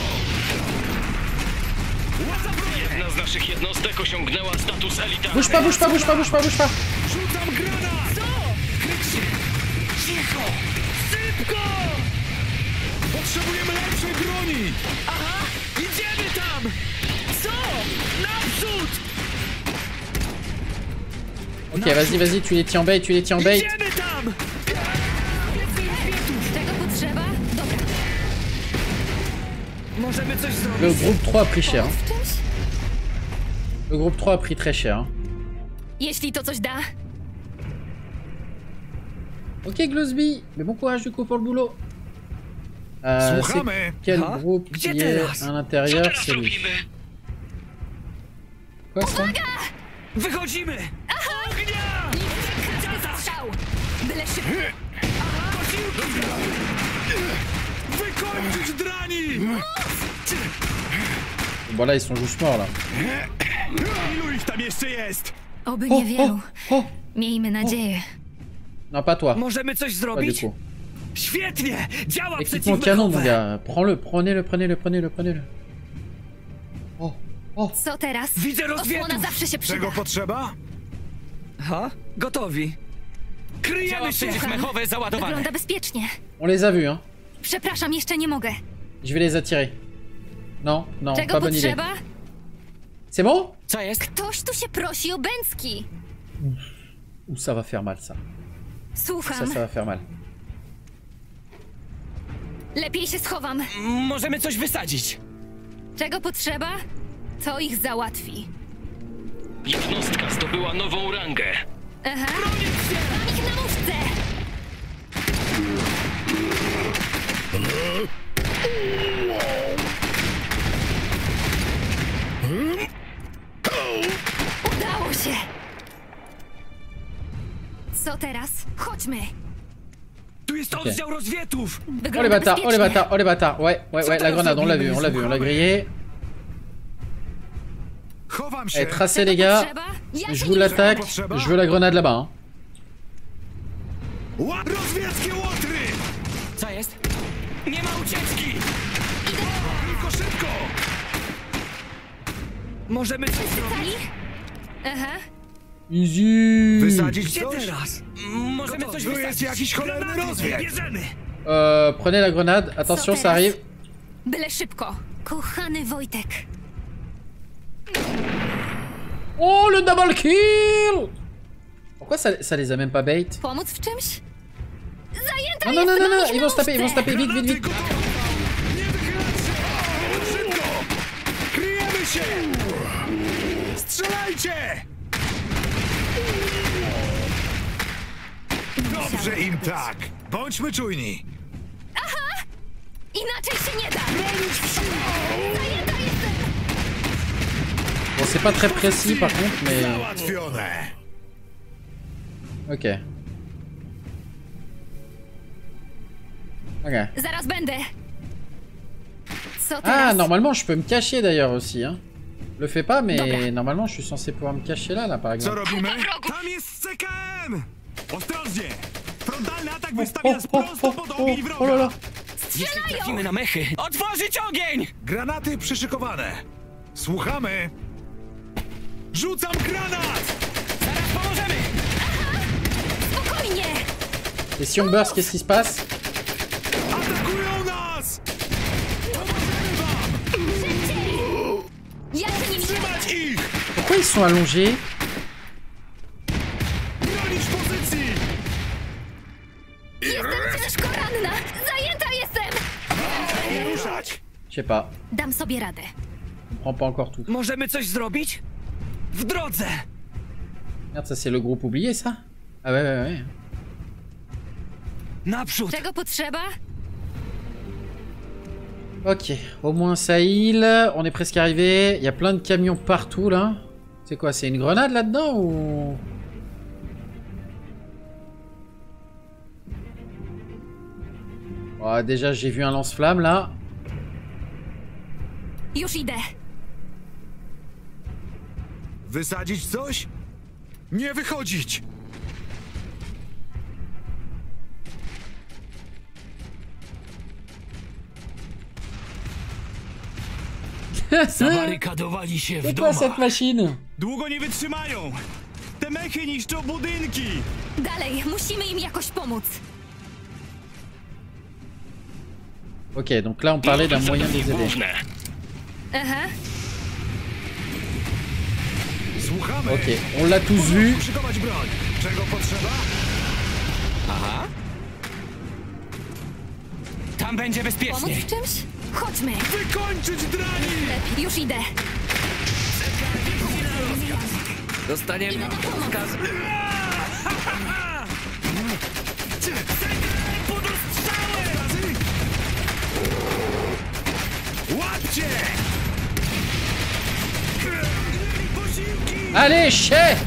Jedna z naszych jednostek osiągnęła status elitarny! Bóż pa! Rzucam granat! Co? Cicho! Szybko! Potrzebujemy lepszej broni! Aha! Idziemy tam! Co? Naprzód! Ok, vas-y, tu les tiens en bait! Idziemy tam! Tego potrzeba? Dobra. Możemy coś zrobić. Le groupe 3 a pris cher. Le groupe 3 a pris très cher. Jeśli to coś da... Ok Glosby, mais bon courage du coup pour le boulot. C'est quel groupe qui est à l'intérieur? C'est lui. Quoi ça? Bon là ils sont juste morts là. Non, pas toi. Équipe mon canon, mon gars. Prends-le, prenez-le. Oh. Co teraz? Widzę rozwietów. Czego potrzeba? Ha? Gotowi. Kryjemy się. Mechowe załadowane. Wygląda bezpiecznie. On les a vus, hein. Przepraszam, jeszcze nie mogę. Je vais les attirer. Non, pas bonne idée. C'est bon? Co jest? Ktoś tu się prosi o bęcki. Ouh, ça va faire mal, ça. Ça va faire mal. Lepiej się schowam. Możemy coś wysadzić. Czego potrzeba? To ich załatwi. Jednostka zdobyła nową rangę. Aha. Mam ich na muszce. Udało się. Co teraz? Chodźmy. Tu jest oddział rozwietów. Oh les bâtards. Ouais, la grenade, on l'a vu, on l'a grillé. Tracez les gars. Je vous l'attaque. Je veux la grenade là-bas. Co jest? Nie ma ucieczki. Tylko szybko. Możemy coś zrobić? Aha. Easy. Wysadzić coś? Możemy coś wysadzić. Jest jakiś cholerny rozwiek. Prenez la grenade. Attention, ça arrive. Byle szybko. Kochany Wojtek. Oh, le double kill! Pourquoi ça les a même pas bait? Pomóc w czymś? Zajęta jest. Non, ils vont se taper. Vite. Nie wychylać się! Szybko! Kryjemy się! Strzelajcie! Dobrze im tak! Bądźmy czujni! Aha! Inaczej się nie da! Bon, c'est pas très précis par contre, mais... Ok. Zaraz będę! Ah, normalement je peux me cacher d'ailleurs aussi, hein. Le fais pas, mais normalement je suis censé pouvoir me cacher là, par exemple. Oh là là. Jeśli trafimy na mechy, otworzyć ogień! Granaty przyszykowane. Słuchamy. Rzucam granat! Zaraz pomożemy! Aha! Spokojnie! Et si on burst, qu'est-ce qui se passe? Atakują nas! Trzymać ich! Pourquoi ils sont allongés? Je sais pas. Dam sobie radę. On prend pas encore tout. Możemy coś zrobić? W drodze. Merde, ça c'est le groupe oublié ça? Ah ouais ouais ouais. Naprzód. Czego potrzeba? Ok, au moins ça heal. On est presque arrivé. Il y a plein de camions partout là. C'est quoi? C'est une grenade là-dedans ou? Oh, déjà j'ai vu un lance-flamme là. Już idę. Wysadzić coś? Nie wychodzić! Zabarykadowali się w domach. Długo nie wytrzymają! Te mechy niszczą budynki! Dalej, musimy im jakoś pomóc! Ok, donc là on parlait d'un moyen de les aider. Ok, on l'a tous vu. Allez, chef!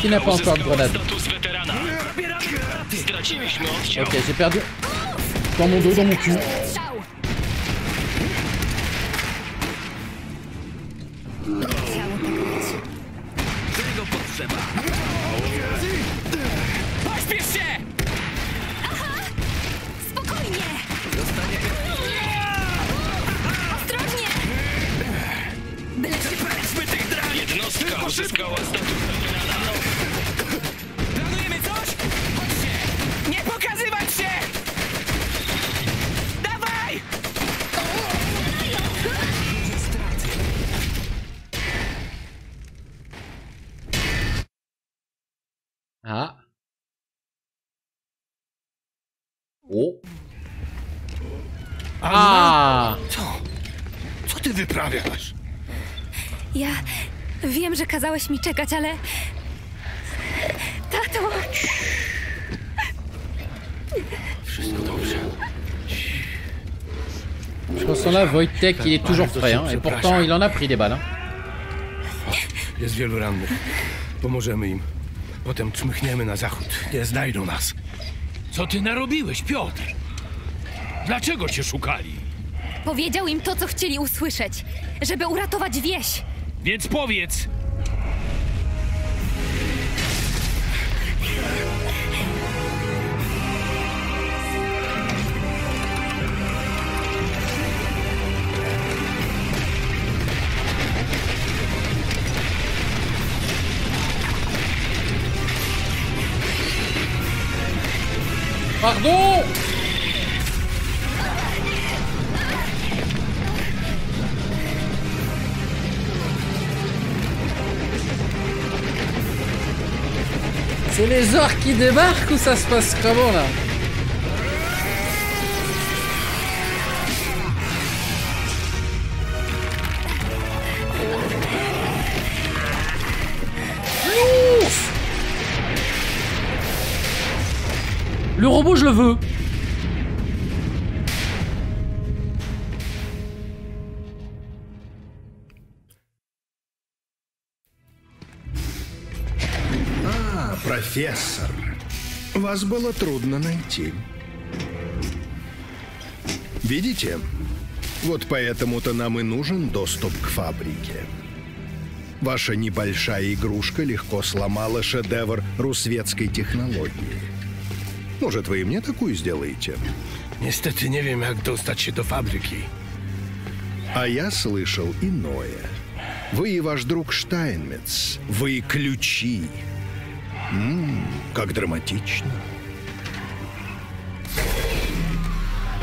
Qui n'a pas encore de grenade? Ok, j'ai perdu. Dans mon dos, dans mon cul. Ah. O. A. Co ty wyprawiasz? Ja wiem, że kazałeś mi czekać, ale... Tato! Wszystko dobrze. Je ressens là, Wojtek, il est toujours prêt, hein, et pourtant il en a pris des balles. Jest wielu rannych. Pomożemy im. Potem czmychniemy na zachód. Nie znajdą nas. Co ty narobiłeś, Piotr? Dlaczego cię szukali? Powiedział im to, co chcieli usłyszeć, żeby uratować wieś. Więc powiedz! Pardon! C'est les orques qui débarquent ou ça se passe comment là? Le robot, je le veux. Ah, профессор. Вас было трудно найти. Видите? Вот поэтому-то нам и нужен доступ к фабрике. Ваша небольшая игрушка легко сломала шедевр русветской технологии. Может, вы и мне такую сделаете? Niestety nie wiem, jak dostać się do fabryki. A ja słyszał inne. Вы и ваш друг Штайнмец. Вы ключи. Как драматично.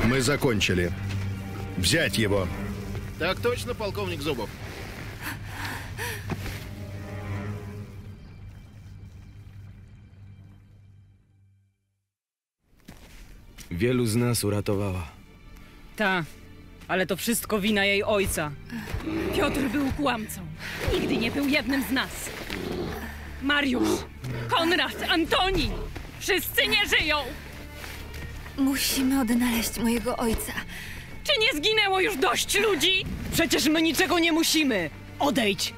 Мы закончили. Взять его. Так точно, полковник Зубов. Wielu z nas uratowała. Ta, ale to wszystko wina jej ojca. Piotr był kłamcą. Nigdy nie był jednym z nas. Mariusz, Konrad, Antoni! Wszyscy nie żyją! Musimy odnaleźć mojego ojca. Czy nie zginęło już dość ludzi? Przecież my niczego nie musimy! Odejdź!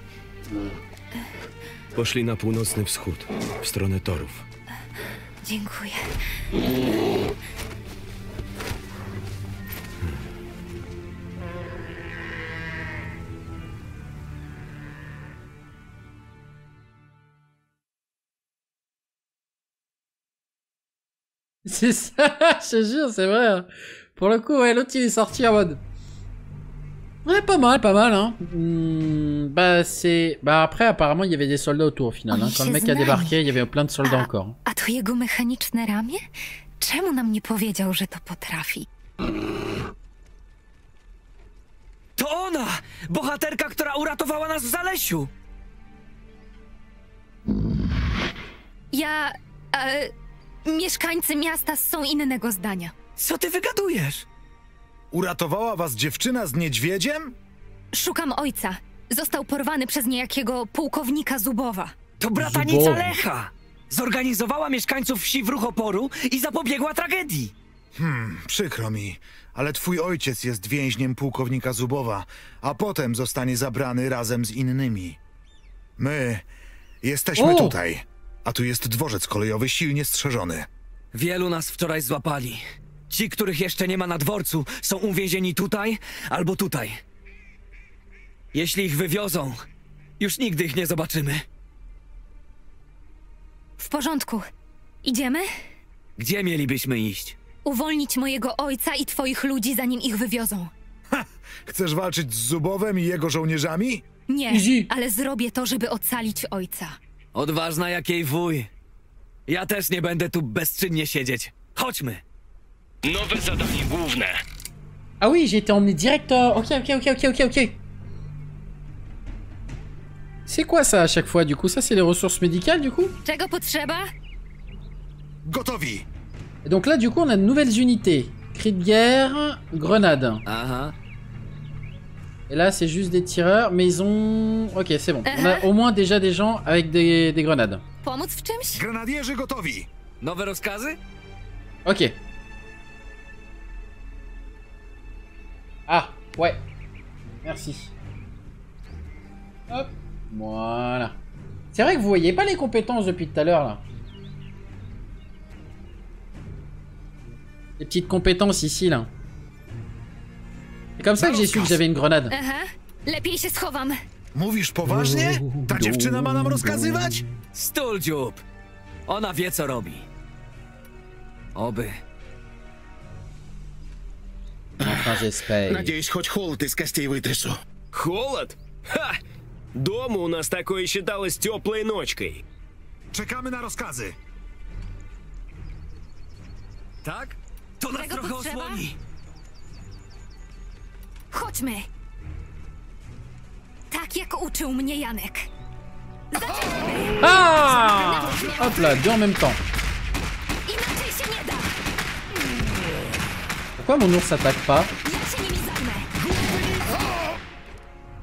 Poszli na północny wschód, w stronę torów. Dziękuję. C'est ça, je te jure, c'est vrai. Hein. Pour le coup, ouais, l'autre il est sorti en mode. Ouais, pas mal, hein. Bah, c'est. Bah, après, apparemment, il y avait des soldats autour au final. Hein. Quand le mec a débarqué, il y avait plein de soldats encore. A to jego mechaniczne ramię? Czemu nam nie powiedział, że to potrafi? To ona! Bohaterka, która uratowała nas w Zalesiu! Ja. Mieszkańcy miasta są innego zdania. Co ty wygadujesz? Uratowała was dziewczyna z niedźwiedziem? Szukam ojca. Został porwany przez niejakiego pułkownika Zubowa. To bratanica Lecha! Zorganizowała mieszkańców wsi w ruch oporu i zapobiegła tragedii. Przykro mi, ale twój ojciec jest więźniem pułkownika Zubowa, a potem zostanie zabrany razem z innymi. My jesteśmy tutaj. A tu jest dworzec kolejowy silnie strzeżony. Wielu nas wczoraj złapali. Ci, których jeszcze nie ma na dworcu, są uwięzieni tutaj albo tutaj. Jeśli ich wywiozą, już nigdy ich nie zobaczymy. W porządku. Idziemy? Gdzie mielibyśmy iść? Uwolnić mojego ojca i twoich ludzi, zanim ich wywiozą. Ha! Chcesz walczyć z Zubowem i jego żołnierzami? Nie, ale zrobię to, żeby ocalić ojca. Odważna jak jej wuj. Ja też nie będę tu bezczynnie siedzieć. Chodźmy. Nowe zadanie główne. Ah oui, j'ai été emmené direct. Ok. C'est quoi ça à chaque fois du coup? Ça c'est les ressources médicales du coup? Czego potrzeba? Gotowi. Et donc là du coup on a de nouvelles unités. Cri de guerre, grenade. Et là, c'est juste des tireurs, mais ils ont... Ok, c'est bon. On a au moins déjà des gens avec des grenades. Grenadierzy gotowi. Nowe rozkazy? Ok. Ah, ouais. Merci. Hop. Voilà. C'est vrai que vous voyez pas les compétences depuis tout à l'heure, là. Les petites compétences ici, là. C'est comme ça que j'ai su que j'avais une grenade. Lepiej się schowam. Mówisz poważnie? Ta dziewczyna ma nam rozkazywać? Stul dziób. Ona wie co robi. Oby. Надеюсь, хоть холод из костей вытрясу. Холод? Ха! Дома у нас такое считалось теплой ночкой. Czekamy na rozkazy. Tak? To nas trochę osłoni. Chodźmy! Tak jak uczył mnie Janek. Zaczynamy! Ah! Hop là, deux en même temps. Inaczej się nie da. Pourquoi mon ours s'attaque pas? Ja się nimi zajmę.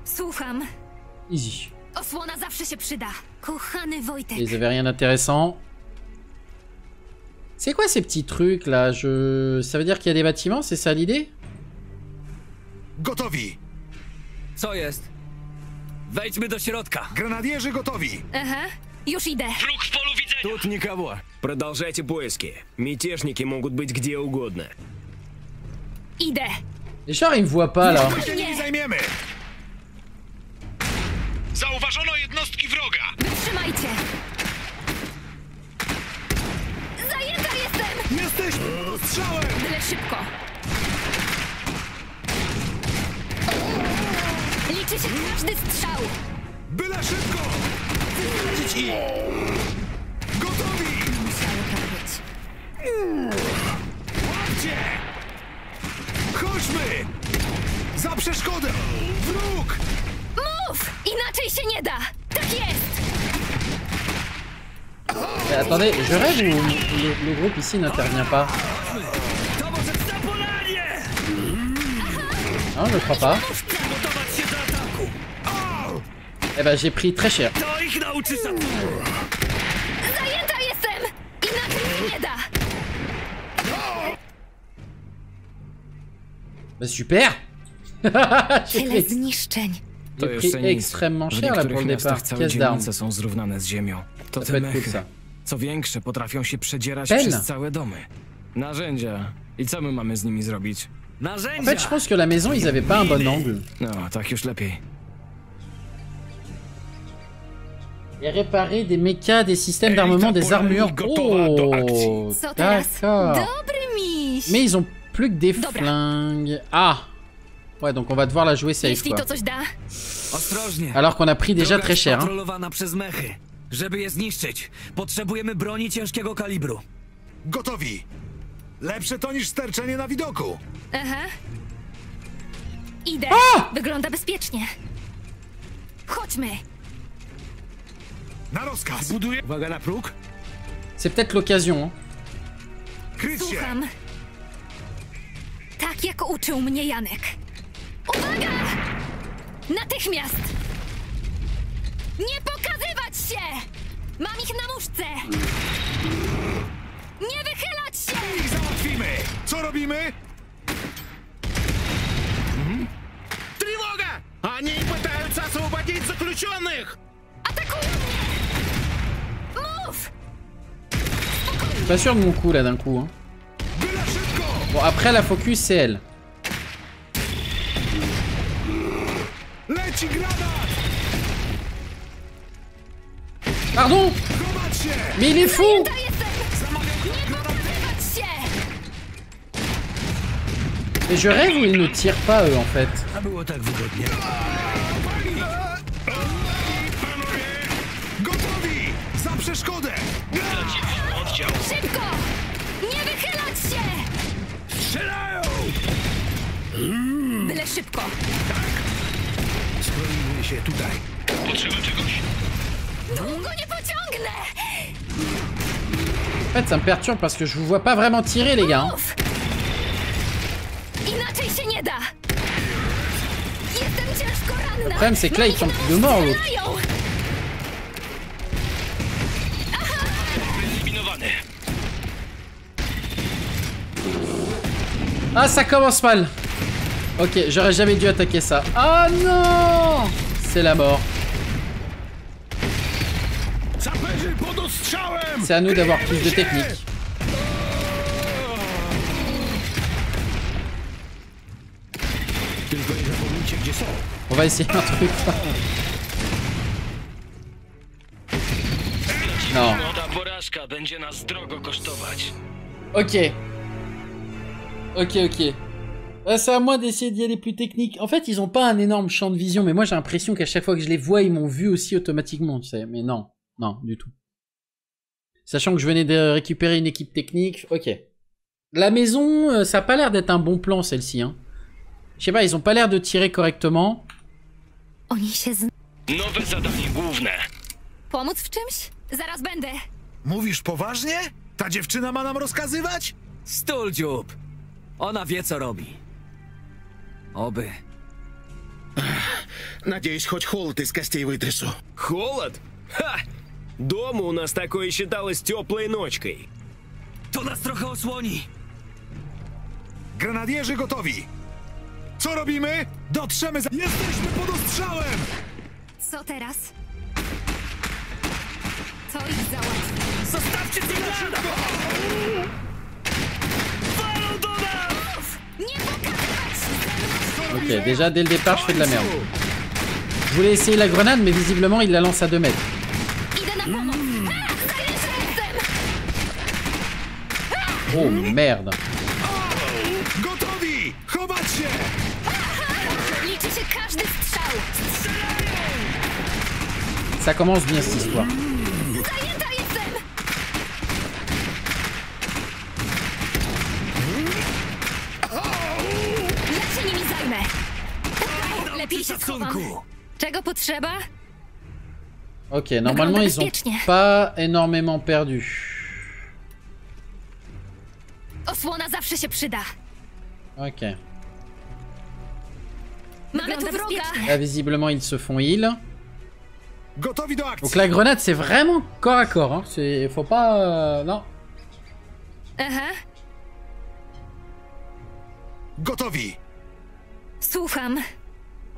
Słucham. Easy. Osłona zawsze się przyda. Kochany Wojtek. Ils avaient rien d'intéressant. C'est quoi ces petits trucs là? Ça veut dire qu'il y a des bâtiments, c'est ça l'idée? Gotowi! Co jest? Wejdźmy do środka. Grenadierzy gotowi! Już idę. Wróg w polu widzenia! Тут никого. Продолжайте поиски. Мятежники могут быть где угодно. Idę. Les gens, ils me voient pas là. Zauważono jednostki wroga! Wytrzymajcie! Zajęta jestem! Jesteśmy! Strzałem! Tyle szybko! Liczy się każdy strzał! Byle szybko! Wyznaczyć i... Gotowi! Musiało tak być. Łapcie! Chodźmy! Za przeszkodę! Wróg! Mów! Inaczej się nie da! Tak jest! Mais attendez, je rêve ou le groupe ici n'intervient pas? Non, je ne crois pas. Eh ben, j'ai pris très cher. Bah super. Tyle zniszczeń. To jeszcze nic. Ekstremnie cher la pour le départ. Całe dzielnice są zrównane z ziemią. To te mechy, co większe, potrafią się przedzierać przez całe domy. Narzędzia. I co my mamy z nimi zrobić? Narzędzia. En fait, je pense que la maison, ils avaient pas un bon angle. No, tak już lepiej. Et réparer des mécas, des systèmes d'armement, des armures. Oh, d'accord. Mais ils ont plus que des flingues. Ah. Ouais, donc on va devoir la jouer safe, quoi. Alors qu'on a pris déjà très cher, hein. Żeby je zniszczyć, potrzebujemy broni ciężkiego kalibru. Gotowi. Lepsze to niż sterczenie na widoku. Aha. Idę. Wygląda bezpiecznie. Chodźmy. Na rozkaz. Buduję. Uwaga na próg. C'est peut-être l'occasion. Słucham. Tak jak uczył mnie Janek. Uwaga! Natychmiast! Nie pokazywać się! Mam ich na muszce! Nie wychylać się! Ich załatwimy! Co robimy? Тревога! Они пытаются освободить заключенных! Атакujemy! Move! Je suis pas sûr de mon coup là d'un coup. Bon après la focus c'est elle. Pardon! Mais il est fou! Mais je rêve où ils ne tirent pas eux en fait. En fait ça me perturbe parce que je vous vois pas vraiment tirer les gars. Hein. Le problème c'est que là ils tombent de mort. Ah ça commence mal. Ok, j'aurais jamais dû attaquer ça. Ah non! C'est la mort. C'est à nous d'avoir plus de technique. On va essayer un truc. Non. Ok. Ok, ok. C'est à moi d'essayer d'y aller plus technique. En fait, ils ont pas un énorme champ de vision, mais moi j'ai l'impression qu'à chaque fois que je les vois, ils m'ont vu aussi automatiquement, tu sais. Mais non, non, du tout. Sachant que je venais de récupérer une équipe technique, ok. La maison, ça a pas l'air d'être un bon plan celle-ci, hein. Je sais pas, ils ont pas l'air de tirer correctement. Nowe zadanie główne. Pomóc w czymś? Zaraz będę. Mówisz poważnie? Ta dziewczyna ma nam rozkazywać? Stul dziób. Ona wie co robi. Oby. Надеюсь, хоть холод из костей вытрясу. Холод? Ха! Дома у нас такое считалось теплой ночкой. То нас trochę osłoni. Grenadierzy gotowi. Co robimy? Dotrzemy za... Jesteśmy pod ostrzałem! Co teraz? Co ich załatwi? Zostawcie to na szybko! Walą do nas! Nie pokazywać! Ok, déjà dès le départ je fais de la merde. Je voulais essayer la grenade, mais visiblement, il la lance à 2 mètres. Oh merde. Ça commence bien cette histoire. Ok, normalement ils ont pas énormément perdu. Ok. Là visiblement ils se font heal. Donc la grenade c'est vraiment corps à corps, hein. C'est... faut pas... non.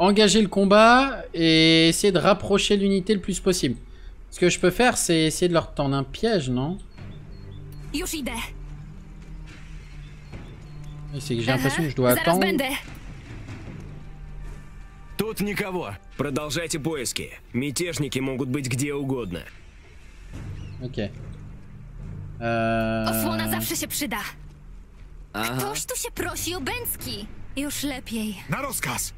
Engager le combat et essayer de rapprocher l'unité le plus possible. Ce que je peux faire c'est essayer de leur tendre un piège, non? C'est que j'ai l'impression que je dois attendre. Тут никого. Продолжайте поиски. Мятежники могут быть где угодно. Окей. Osłona zawsze się przyda. Ktoś tu się prosi o Bęcki. Już lepiej. Na rozkaz.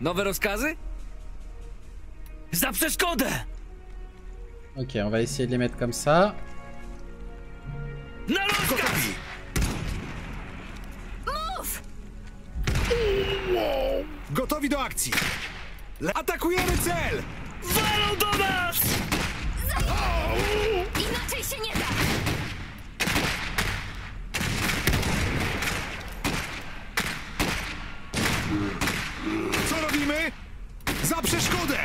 Nowe rozkazy? Za przeszkodę. Ok, on va essayer de les mettre comme ça. Gotowi do akcji. Atakujemy cel. Walą do nas! Inaczej się nie da. Co robimy? Za przeszkodę.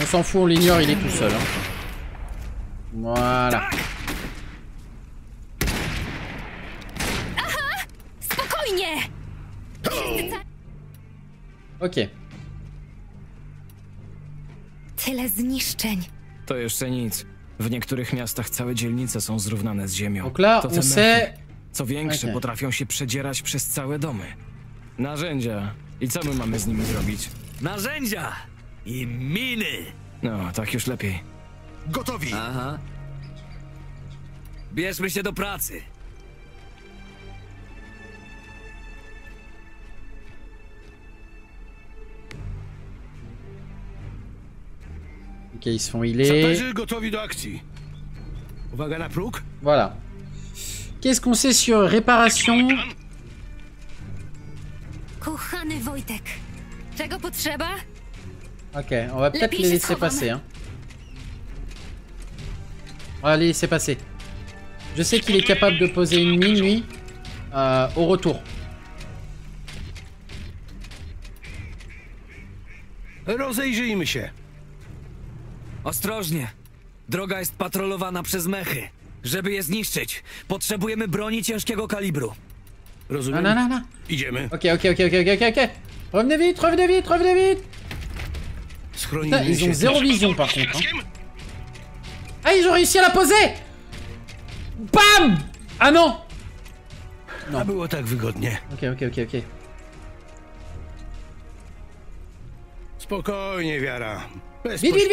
On s'en fout, on l'ignore, il est tout seul. Hein. Voilà. Ok. Donc là, on sait. Okay. I miny! No, tak już lepiej. Gotowi! Aha. Bierzmy się do pracy. Ok, ils se font healer. Gotowi do akcji. Uwaga na próg. Voilà. Qu'est-ce qu'on sait sur réparation? Kochany Wojtek, czego potrzeba? Ok, on va peut-être les laisser passer. Hein. On va les laisser passer. Je sais qu'il est capable de poser une mine, lui, au retour. Rozejrzyjmy się. Ostrożnie. Droga jest patrolowana przez mechy. Żeby je zniszczyć, potrzebujemy broni ciężkiego kalibru. Rozumiem? Non, non, non. Idziemy. Ok. Revenez vite. Putain, ils ont zéro vision par contre. Hein. Ah, ils ont réussi à la poser. Bam. Ah non. Non. Ok. Vite.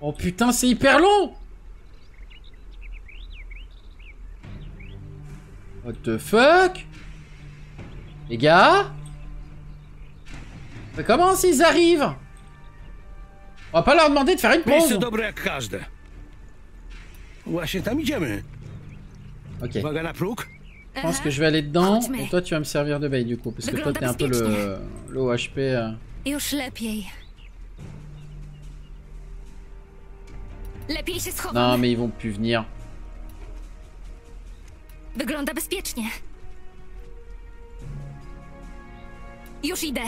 Oh putain, c'est hyper long. What the fuck? Les gars, mais comment ils arrivent? On va pas leur demander de faire une pause. Ok. Je pense que je vais aller dedans et toi tu vas me servir de bail du coup parce que toi t'es un peu le OHP. Non mais ils vont plus venir. Już idę.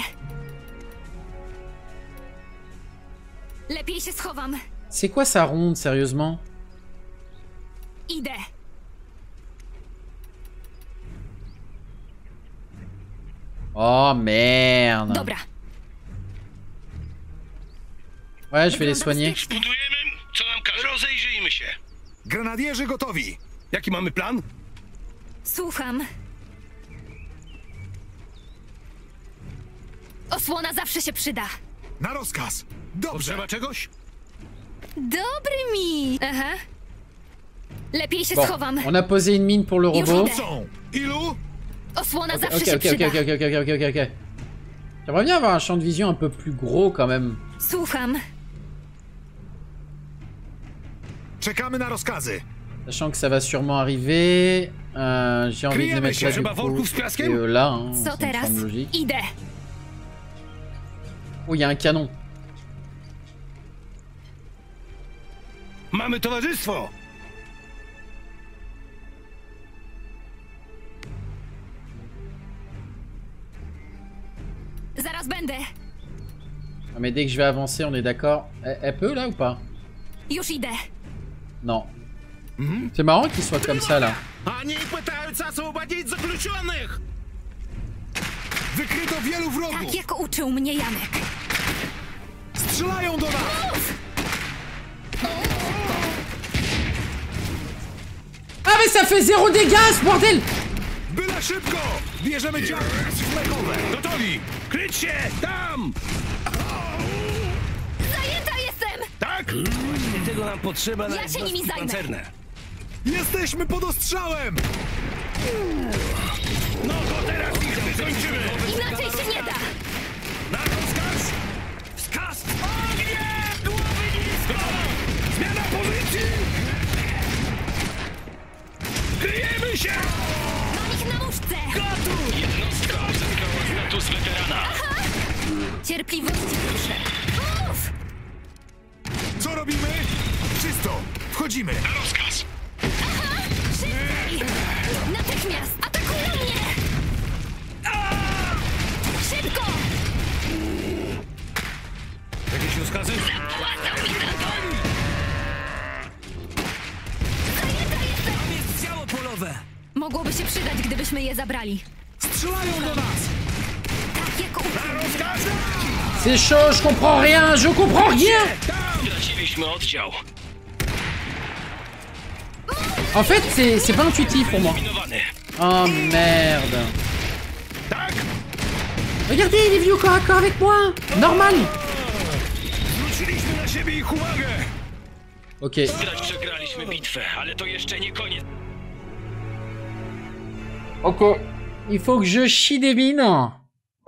Lepiej się schowam. C'est quoi ça ronde, sérieusement? Idę. Oh merde. Dobra. Ja, je vais les soigner. Co nam każe? Rozejrzyjmy się. Grenadierzy gotowi. Jaki mamy plan? Słucham. Osłona zawsze się przyda. Na rozkaz. Dobrze. Potrzeba czegoś? Dobry mi. Aha. Lepiej się schowam. On a posé une mine pour le robot. Ilu? Osłona zawsze się przyda. Ok. J'aimerais bien avoir un champ de vision un peu plus gros quand même. Słucham. Czekamy na rozkazy. Sachant que ça va sûrement arriver, j'ai envie de les mettre là du coup, et là, hein, c'est une forme logique. Oh, il y a un canon. Mamy towarzystwo. Zaraz będę. Ah, mais dès que je vais avancer, on est d'accord. Elle peut là ou pas? Już idę. Non. C'est marrant qu'ils soient comme ça là. Ah mais ça fait zéro dégâts ce bordel. Tak! Właśnie tego nam potrzeba na jednostki pancerne. Jesteśmy pod ostrzałem! No to teraz ich wykończymy! Inaczej się nie da! Na rozkaz! Wskaz! Ognie! Głowy nisko! Zmiana pozycji! Kryjemy się! Mam ich na łóżce! Gotów! Jednostka uzyskała status weterana! Aha! Cierpliwości proszę! Co robimy? Czysto! Wchodzimy! Na rozkaz! Aha! Szybciej! Natychmiast! Atakują mnie! Szybko! Jakieś rozkazy? Zapłacą mi za to! Zajęta jestem! Tam jest ciało polowe! Mogłoby się przydać, gdybyśmy je zabrali. Strzelają do nas! Tak jak uczy! Na rozkaz! C'est chaud, je comprends rien! Je comprends rien! En fait, c'est pas intuitif pour moi. Oh merde. Regardez, il est venu au corps à corps avec moi. Normal. Ok. Ok. Il faut que je chie des mines.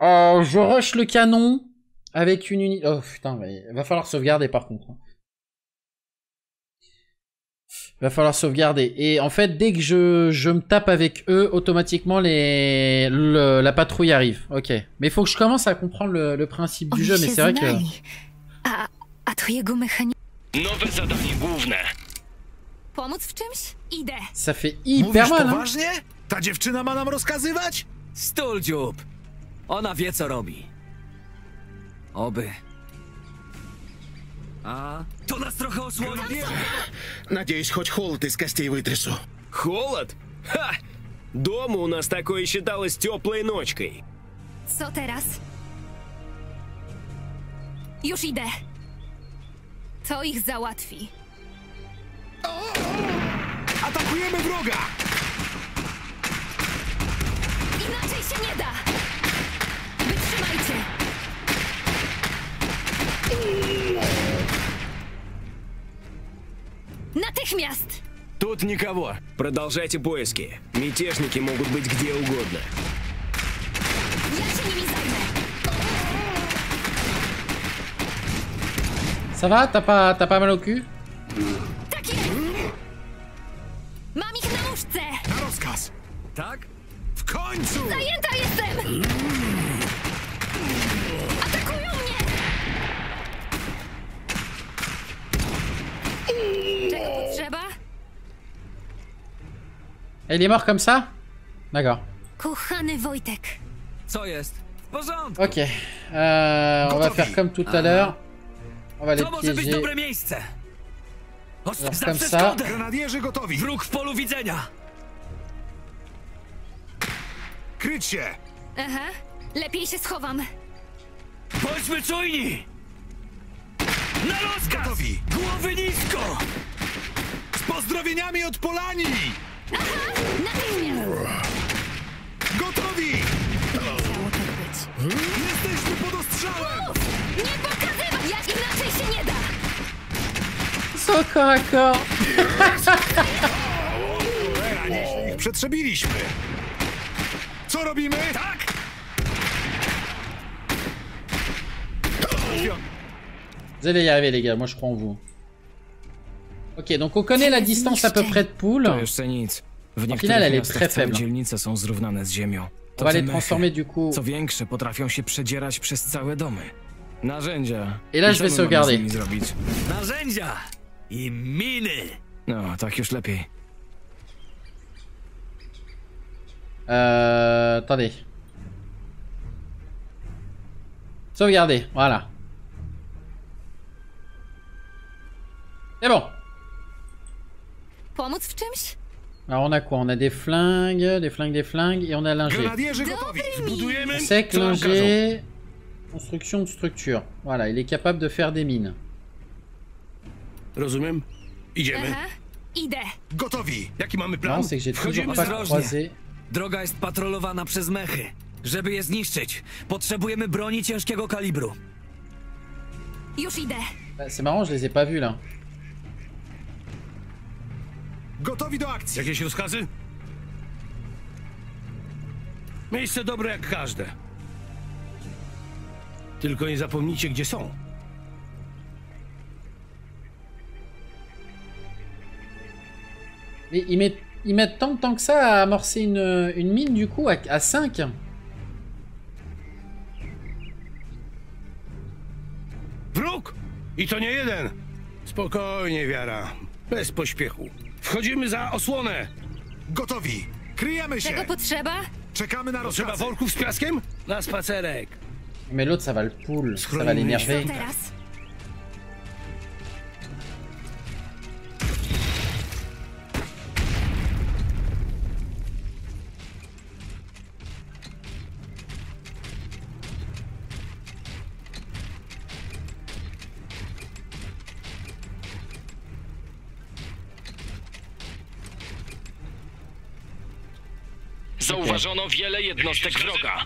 Je rush le canon. Avec une unité... Oh putain, mais va falloir sauvegarder par contre. Va falloir sauvegarder. Et en fait, dès que je me tape avec eux, automatiquement la patrouille arrive. Ok. Mais il faut que je commence à comprendre le principe du jeu, mais c'est vrai que... Ça fait hyper mal, hein. Ta dziewczyna ma nam rozkazywać? Stul dziób. Ona wie co robi. Oby. A to nas trochę osłoniło. Надеюсь, хоть холод из костей вытрясу. Холод? Ха! Дома у нас такое считалось теплой ночкой. Co teraz? Już idę. To ich załatwi. Atakujemy wroga! Inaczej się nie da! Wytrzymajcie! Natychmiast! Тут никого. Продолжайте поиски. Мятежники могут быть где угодно. Ça va? T'as pas mal au cul? Так есть. Mam ich na łóżce. Na rozkaz. Tak? W końcu! Zajęta jestem! Et il est mort comme ça? D'accord. Ok. On va faire comme tout à l'heure. On va les piéger. Alors, comme ça. Na rozkaz! Gotowi! Głowy nisko! Z pozdrowieniami od Polanii! Aha! Natychmiast! Gotowi! Jesteśmy pod ostrzałem! Nie pokazywać! Jak inaczej się nie da! Co kaka? Nieźle ich przetrzebiliśmy! Co robimy? Tak! Vous allez y arriver les gars, moi je crois en vous. Ok, donc on connaît la distance à peu près de poule. Au final elle est très faible. On va les transformer du coup. Et là je vais sauvegarder. Attendez. Sauvegarder, voilà. C'est bon. Alors on a quoi? On a des flingues et on a linger. On sait que linger, construction de structure. Voilà, il est capable de faire des mines. Rozumiem. Idziemy. Gotowi. Jaki mamy plan? Non, c'est que j'ai toujours pas croisé. Droga jest patrolowana przez mechy. Żeby je zniszczyć, potrzebujemy broni ciężkiego kalibru. Już idę. C'est marrant, je les ai pas vus là. Gotowi do akcji! Jakieś rozkazy? Miejsce dobre jak każde. Tylko nie zapomnijcie, gdzie są. Mais ils mettent tant de temps que ça à amorcer une mine du coup à 5. Wróg! I to nie jeden! Spokojnie, Wiara. Bez pośpiechu. Wchodzimy za osłonę! Gotowi! Kryjemy się! Czego potrzeba? Czekamy na rozkazy. Potrzeba worków z piaskiem? Na spacerek! Mais l'autre ça va le poule, ça va l'énerver. Zauważono wiele jednostek wroga.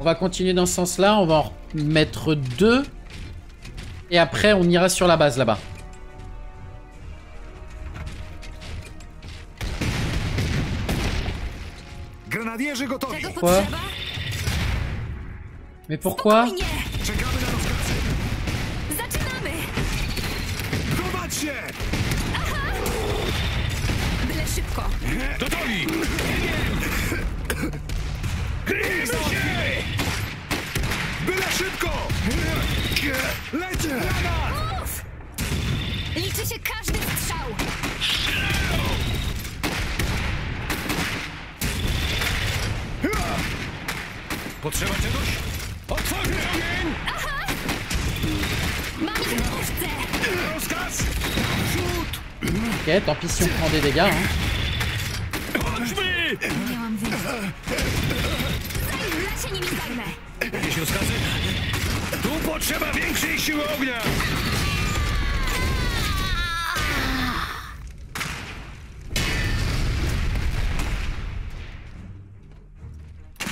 On va continuer dans ce sens-là, on va en mettre 2 et après on ira sur la base là-bas. Grenadierzy gotowi. Pourquoi? Mais pourquoi? Gotowi! Kryjmy się! Byle szybko! Lecie! Uf! Liczy się każdy strzał! Potrzeba czegoś? Otworzy ogień! Aha! Mamy puszce! Rozkaz! Rzut! Ok, tant pis si on prend des dégâts, hein. Miałam wyjść. Ja się nimi zajmę. Jakieś rozkazy? Tu potrzeba większej siły ognia.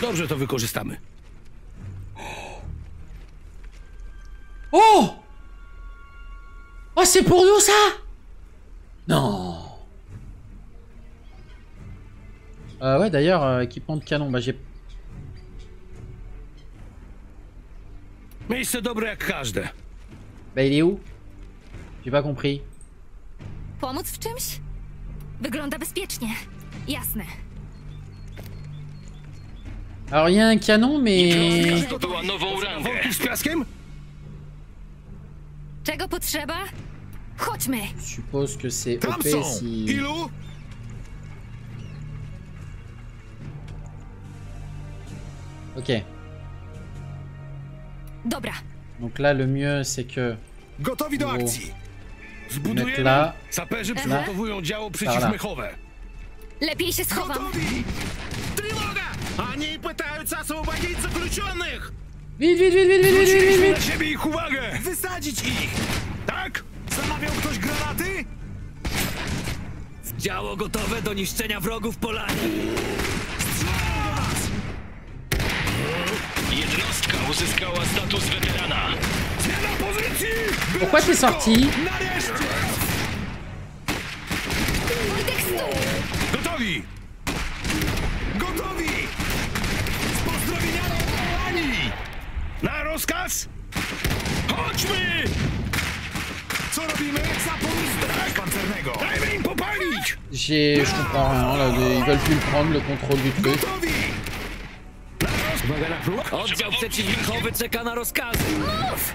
Dobrze to wykorzystamy. O! O, c'est pour nous ça? Non. Ouais d'ailleurs équipement de canon, bah j'ai... Miejsce dobre jak każde. Bah il est où? J'ai pas compris. Pomóc w czymś? Wygląda bezpiecznie. Jasne. Alors il y a un canon mais... Była nową rangę. Z piaskiem? Czego potrzeba? Chodźmy. Je suppose que c'est OP si... Ilu? Ok. Donc là le mieux c'est que gotowi do akcji. Zbudujemy là. Saperzy przygotowują działo przeciwmychowe. Lepiej się schowam. Тревога! Они пытаются освободить заключенных. Wid! Na siebie ich uwagę! Wysadzić ich! Tak? Zamawiał ktoś granaty? Działo gotowe do niszczenia wrogów Polanii. Jednostka uzyskała status weterana. Pourquoi t'es sorti? Gotowi! Gotowi! Z pozdrowieniami Polanii! Na rozkaz? Chodźmy! Co robimy? Zapomnij strach pancernego! Dajmy im popalić! Je comprends rien là, ils veulent plus prendre le contrôle du truc. Oddział przeciwnicowy czeka na rozkazy. Mów!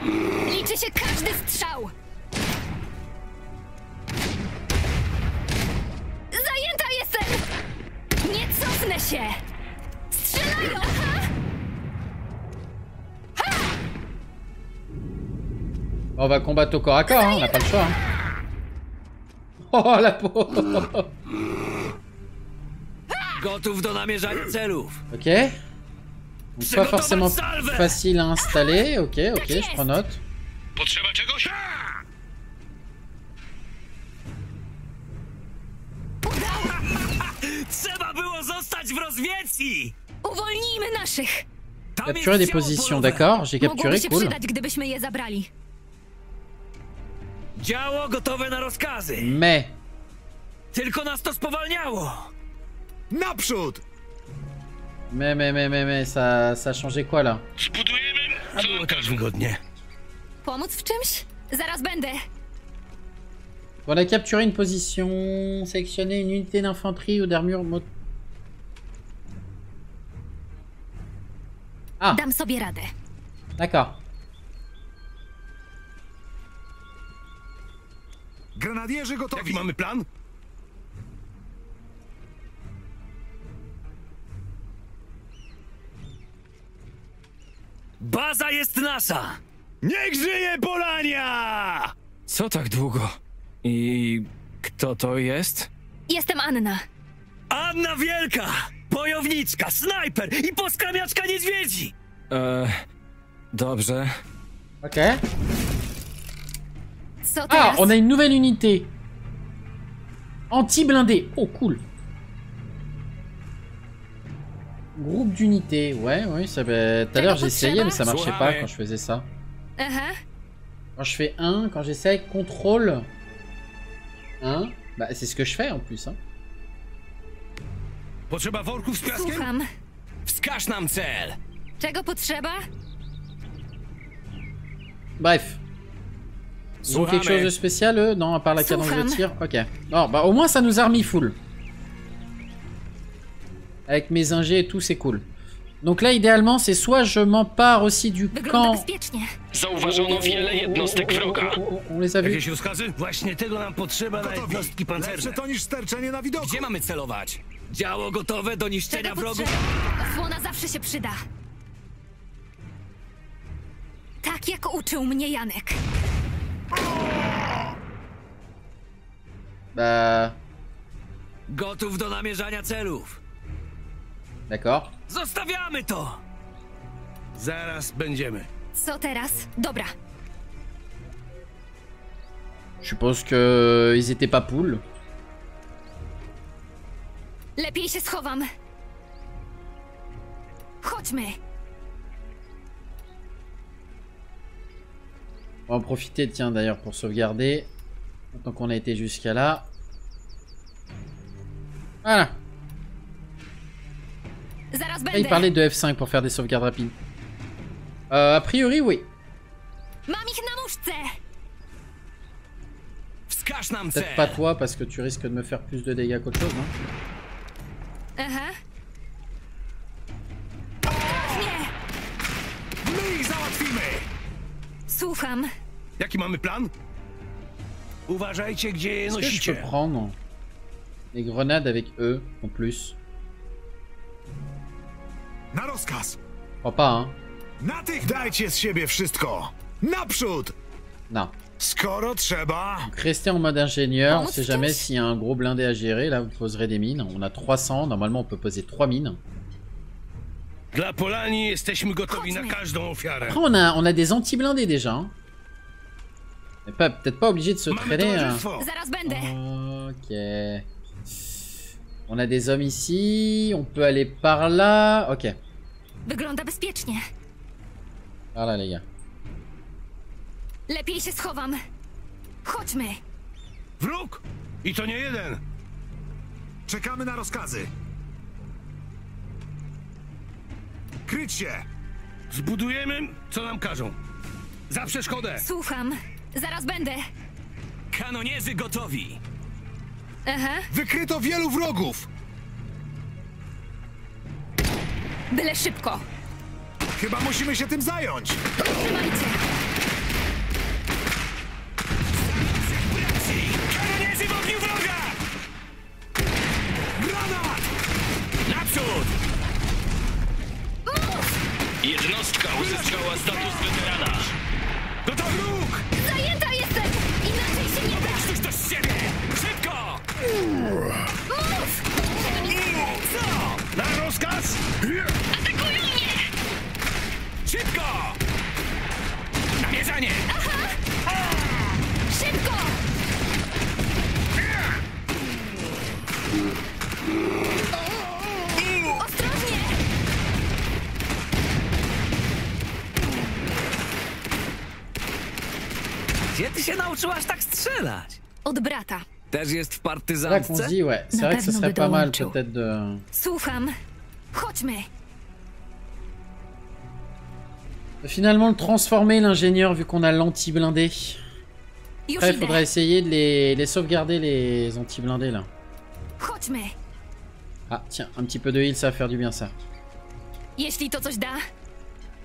Liczy się każdy strzał. Zajęta jestem! Nie cofnę się! Strzelają! Ha! Ha! On va combattre au corps à corps, hein, on n'a pas le choix. Hein. Oh la pauvre! Gotów do namierzania celów. Ok. Donc pas forcément facile à installer, ok, je prends note. Capturer des positions, d'accord, j'ai capturé, cool. Mais... Mais ça a changé quoi là? On a capturé une position, sélectionner une unité d'infanterie ou d'armure. Ah! D'accord. Grenadierzy gotowi. Mamy plan? Baza jest nasza! Niech żyje Polania! Co tak długo? I kto to jest? Jestem Anna. Anna Wielka! Bojowniczka, snajper i poskramiaczka niedźwiedzi! Dobrze. Ok. Co teraz? Ah, on a une nouvelle unité. Anti-blindé. Oh, cool. Groupe d'unités, ouais, ça va. Tout à l'heure j'essayais, mais ça marchait pas quand je faisais ça. Quand je fais 1, quand j'essaye, contrôle 1, bah c'est ce que je fais en plus. Hein. Potrzeba worków z piaskiem? Słucham. Wskaż nam cel. Czego potrzeba? Bref. Ils ont quelque chose de spécial, eux? Non, à part la cadence de tir. Ok. Bon, bah au moins ça nous a remis full. Avec mes ingés et tout, c'est cool. Donc là, idéalement, c'est soit je m'empare aussi du camp. On les a vus. Bah... Gotów do namierzania celów. D'accord. Zostawiamy to. Zaraz będziemy. Co teraz? Dobra. Je suppose que ils étaient pas poules. Lepiej się schowam. Chodźmy. On va en profiter, tiens, d'ailleurs, pour sauvegarder. Tant qu'on a été jusqu'à là. Voilà. Là, il parlait de F5 pour faire des sauvegardes rapides. A priori, oui. Peut-être pas toi, parce que tu risques de me faire plus de dégâts qu'autre chose, non? Est-ce que je peux prendre des grenades avec eux, en plus? Na rozkaz. Opa. Na tych dajcie z siebie wszystko. Naprzód. Non. Skoro trzeba. Restez en mode ingénieur. On sait jamais s'il y a un gros blindé à gérer. Là, vous poserez des mines. On a 300. Normalement, on peut poser 3 mines. Dla Polanii jesteśmy gotowi na każdą ofiarę. Après, on a des anti-blindés déjà. Hein. Peut-être pas obligé de se traîner. Hein. Ok. On a des hommes ici. On peut aller par là. Ok. Par là, les gars. Lepiej się schowam. Chodźmy. Wróg! I to nie jeden. Czekamy na rozkazy. Kryć się! Zbudujemy, co nam każą. Za przeszkodę! Słucham. Zaraz będę. Kanonierzy gotowi. Aha. Wykryto wielu wrogów. Byle szybko. Chyba musimy się tym zająć. Trzymajcie. Kanonierzy w ogniu wroga! Granat! Naprzód! Jednostka uzyskała status weterana. Gotowy ruch! Zajęta jestem! Inaczej się nie da! Wysztuś to z siebie! Szybko! Mów! Co? Na rozkaz? Atakują mnie! Szybko! Namierzanie! Aha! Szybko! Gdzie ty się nauczyłaś tak strzelać? Od brata. Też jest w partyzance? Tak, on dit, ouais. C'est vrai que ça serait pas mal peut-être de... Słucham. Chodźmy. Finalement, le transformer, l'ingénieur, vu qu'on a l'anti-blindé. Après, il faudra essayer de les sauvegarder, les anti-blindés, là. Chodźmy. Ah, tiens, un petit peu de heal, ça va faire du bien, ça. Jeśli to coś da.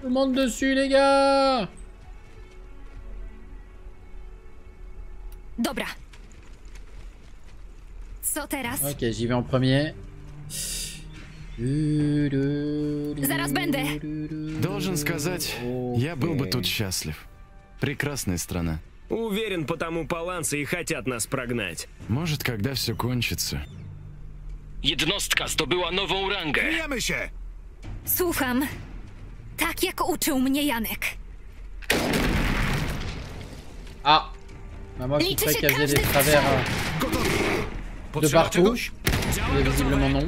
Je monte dessus, les gars. Dobra. Co teraz? Ok, j'y vais en premier. Zaraz będę. Должен сказать, я был бы тут счастлив. Прекрасная страна. Уверен, потому поланцы и хотят нас прогнать. Может, когда все кончится. Jednostka zdobyła nową rangę. Mijamy się. Słucham. Tak jak uczył mnie Janek. Ah. Moi qui croyais qu'elle faisait des travers de partout, mais visiblement non.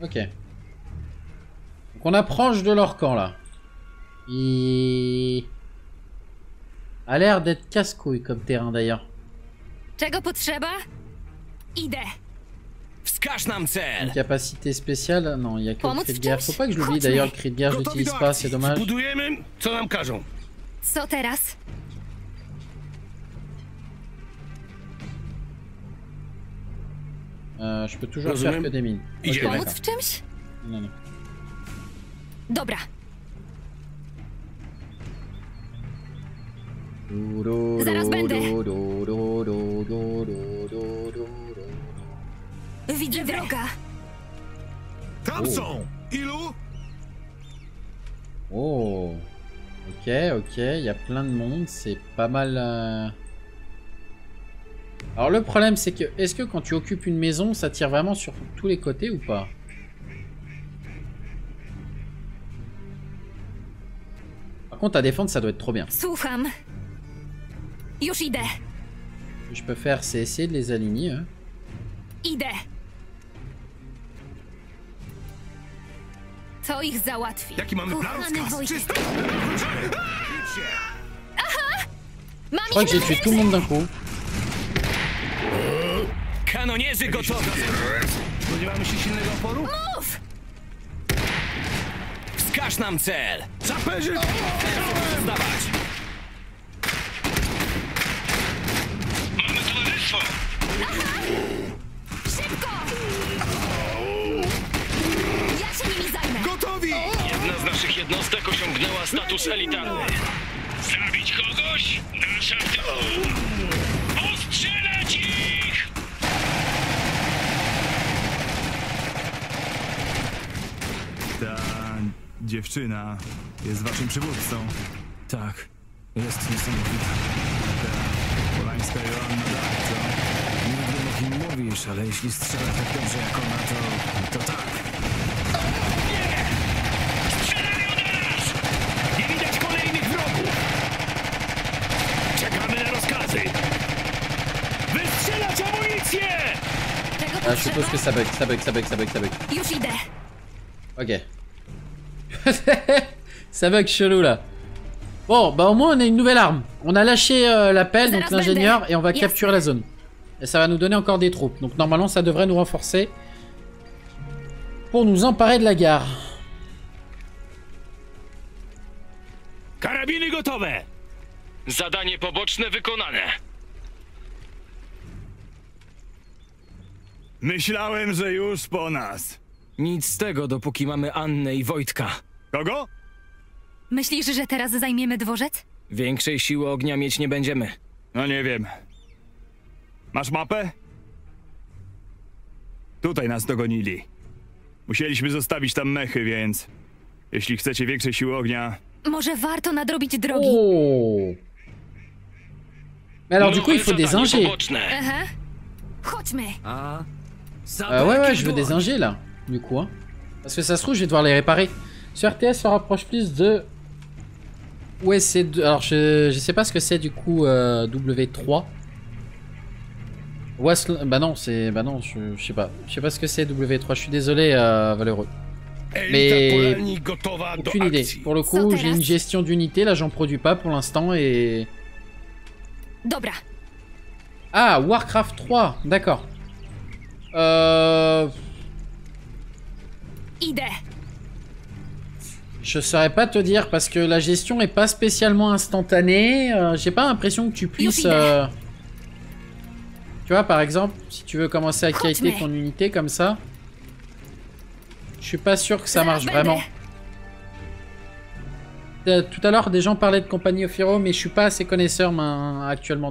Ok. Donc on approche de leur camp là. Il a l'air d'être casse-couille comme terrain d'ailleurs. Une capacité spéciale? Non, il n'y a que le cri de guerre. Faut pas que je l'oublie d'ailleurs, le cri de guerre, je l'utilise pas, c'est dommage. Je peux toujours faire que des mines. Okay, non, non. Dobra. Zaraz będę. Widzę wroga. Tam są. Ilu? Oh. Ok, ok. Il y a plein de monde. C'est pas mal. Alors le problème, c'est que est-ce que quand tu occupes une maison, ça tire vraiment sur tous les côtés ou pas? Par contre, à défendre, ça doit être trop bien. Słucham. Już idę. Ce que je peux faire, c'est essayer de les aligner. Hein. Idę. To ich załatwi. Jaki mamy plan? Je crois que j'ai tué tout le monde d'un coup. Kanonierzy gotowi. Spodziewamy się silnego oporu? Mów! Wskaż nam cel. Zaperzy! Zdawać! Szybko! Ja się nimi zajmę! Gotowi! Jedna z naszych jednostek osiągnęła status elitarny. Zabić kogoś? Nasza dom! Ostrzelać ich! Dziewczyna jest waszym przywódcą. Tak, jest niesamowita. Ta polańska Joanna Dark, co? Nie wiem, o kim mówisz, ale jeśli strzela tak dobrze jak ona, to tak. O nie! Strzelają na nas! Nie widać kolejnych wrogów! Czekamy na rozkazy! Wystrzelać amunicję! Tego potrzeba? Sebek. Już idę. Okej. Ça va que chelou là. Bon bah au moins on a une nouvelle arme. On a lâché la pelle, donc l'ingénieur, et on va capturer la zone. Et ça va nous donner encore des troupes. Donc normalement ça devrait nous renforcer pour nous emparer de la gare. Karabiny gotowe. Zadanie poboczne wykonane. Myślałem, że już po nas. Nic z tego, dopóki mamy Annę i Wojtka. Kogo? Myślisz, że teraz zajmiemy dworzec? Większej siły ognia mieć nie będziemy. No nie wiem. Masz mapę? Tutaj nas dogonili. Musieliśmy zostawić tam mechy, więc... Jeśli chcecie większej siły ognia... Może warto nadrobić drogi? Oh. Mais alors du coup, il faut des ingés. Chodźmy. Ouais, je veux des ingés là. Du coup, hein. Parce que ça se trouve, je vais devoir les réparer. Ce RTS se rapproche plus de... Ouais, c'est... De... Alors, je sais pas ce que c'est du coup W3. Wasl... Bah non, c'est... Bah non, je sais pas. Je sais pas ce que c'est W3, je suis désolé, Valeureux. Mais... Aucune idée. Pour le coup, j'ai une gestion d'unité, là j'en produis pas pour l'instant et... Ah, Warcraft 3, d'accord. Je saurais pas te dire parce que la gestion est pas spécialement instantanée. J'ai pas l'impression que tu puisses. Tu vois, par exemple, si tu veux commencer à quitter ton unité comme ça, je suis pas sûr que ça marche vraiment. Tout à l'heure, des gens parlaient de Company of Heroes, mais je suis pas assez connaisseur actuellement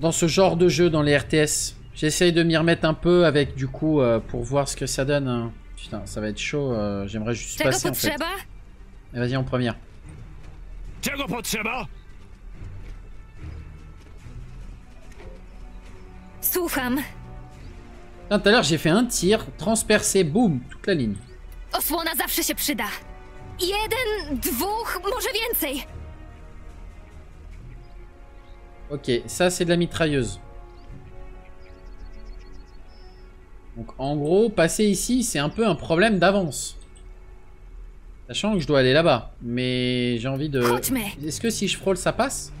dans ce genre de jeu, dans les RTS. J'essaye de m'y remettre un peu avec du coup pour voir ce que ça donne. Putain, ça va être chaud. J'aimerais juste passer en fait. Vas-y en première. Putain, tout à l'heure j'ai fait un tir, transpercé, boum, toute la ligne. Osłona zawsze się przyda. Jeden, dwóch, może więcej. Ok, ça c'est de la mitrailleuse. Donc en gros, passer ici, c'est un peu un problème d'avance. Sachant que je dois aller là-bas. Mais j'ai envie de... Est-ce que si je frôle, ça passe?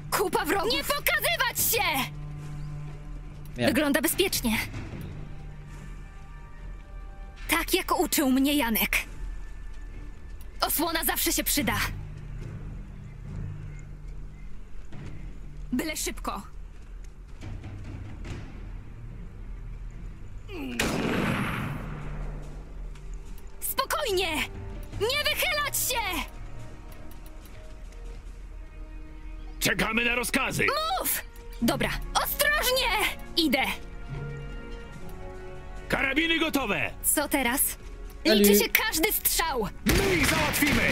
Merde. Spokojnie! Nie wychylać się! Czekamy na rozkazy! Mów! Dobra, ostrożnie! Idę! Karabiny gotowe! Co teraz? Liczy się każdy strzał! My ich załatwimy!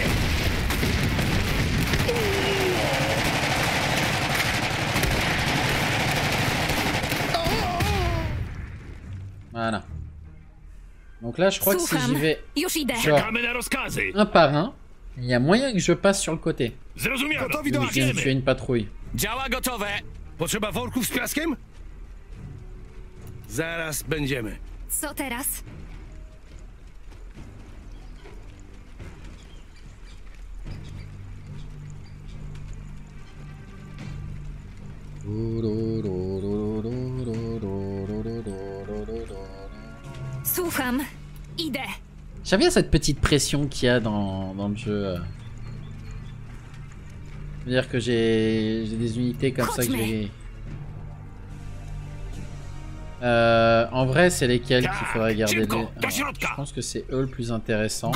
Voilà. Donc là, je crois que si j'y vais genre, un par un, il y a moyen que je passe sur le côté. Je suis une patrouille. J'aime bien cette petite pression qu'il y a dans le jeu. C'est-à-dire que j'ai des unités comme ça que j'ai... en vrai, c'est lesquelles qu'il faudrait garder. Alors, je pense que c'est eux le plus intéressant.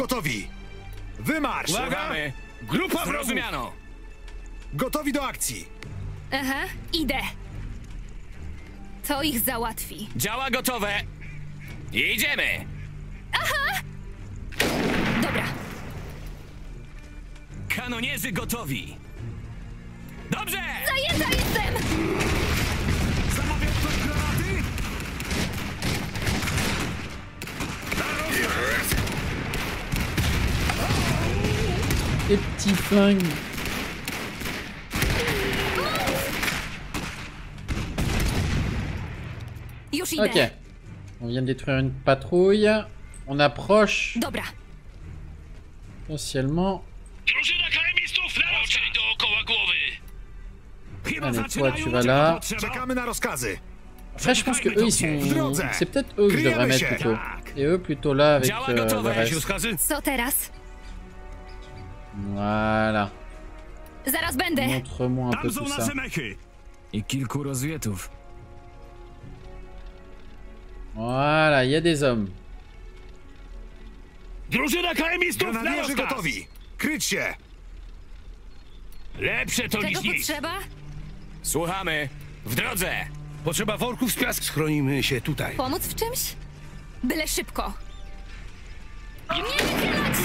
Aha! Dobra. Kanonierzy gotowi. Dobrze! Zajęta jestem! Zamawiam ktoś granaty? Les petits flingues. Ok. On vient de détruire une patrouille. On approche. Potentiellement. Allez, toi tu vas là. Après je pense que eux ils sont... C'est peut-être eux que je devrais mettre plutôt. Et eux plutôt là avec le reste. Voilà. Montre-moi un peu tout ça. Voilà, il y a des hommes. Słuchamy. W drodze. Potrzeba worków z piaskiem. Schronimy się tutaj. Pomóc w czymś? Byle szybko. Nie wychylać się!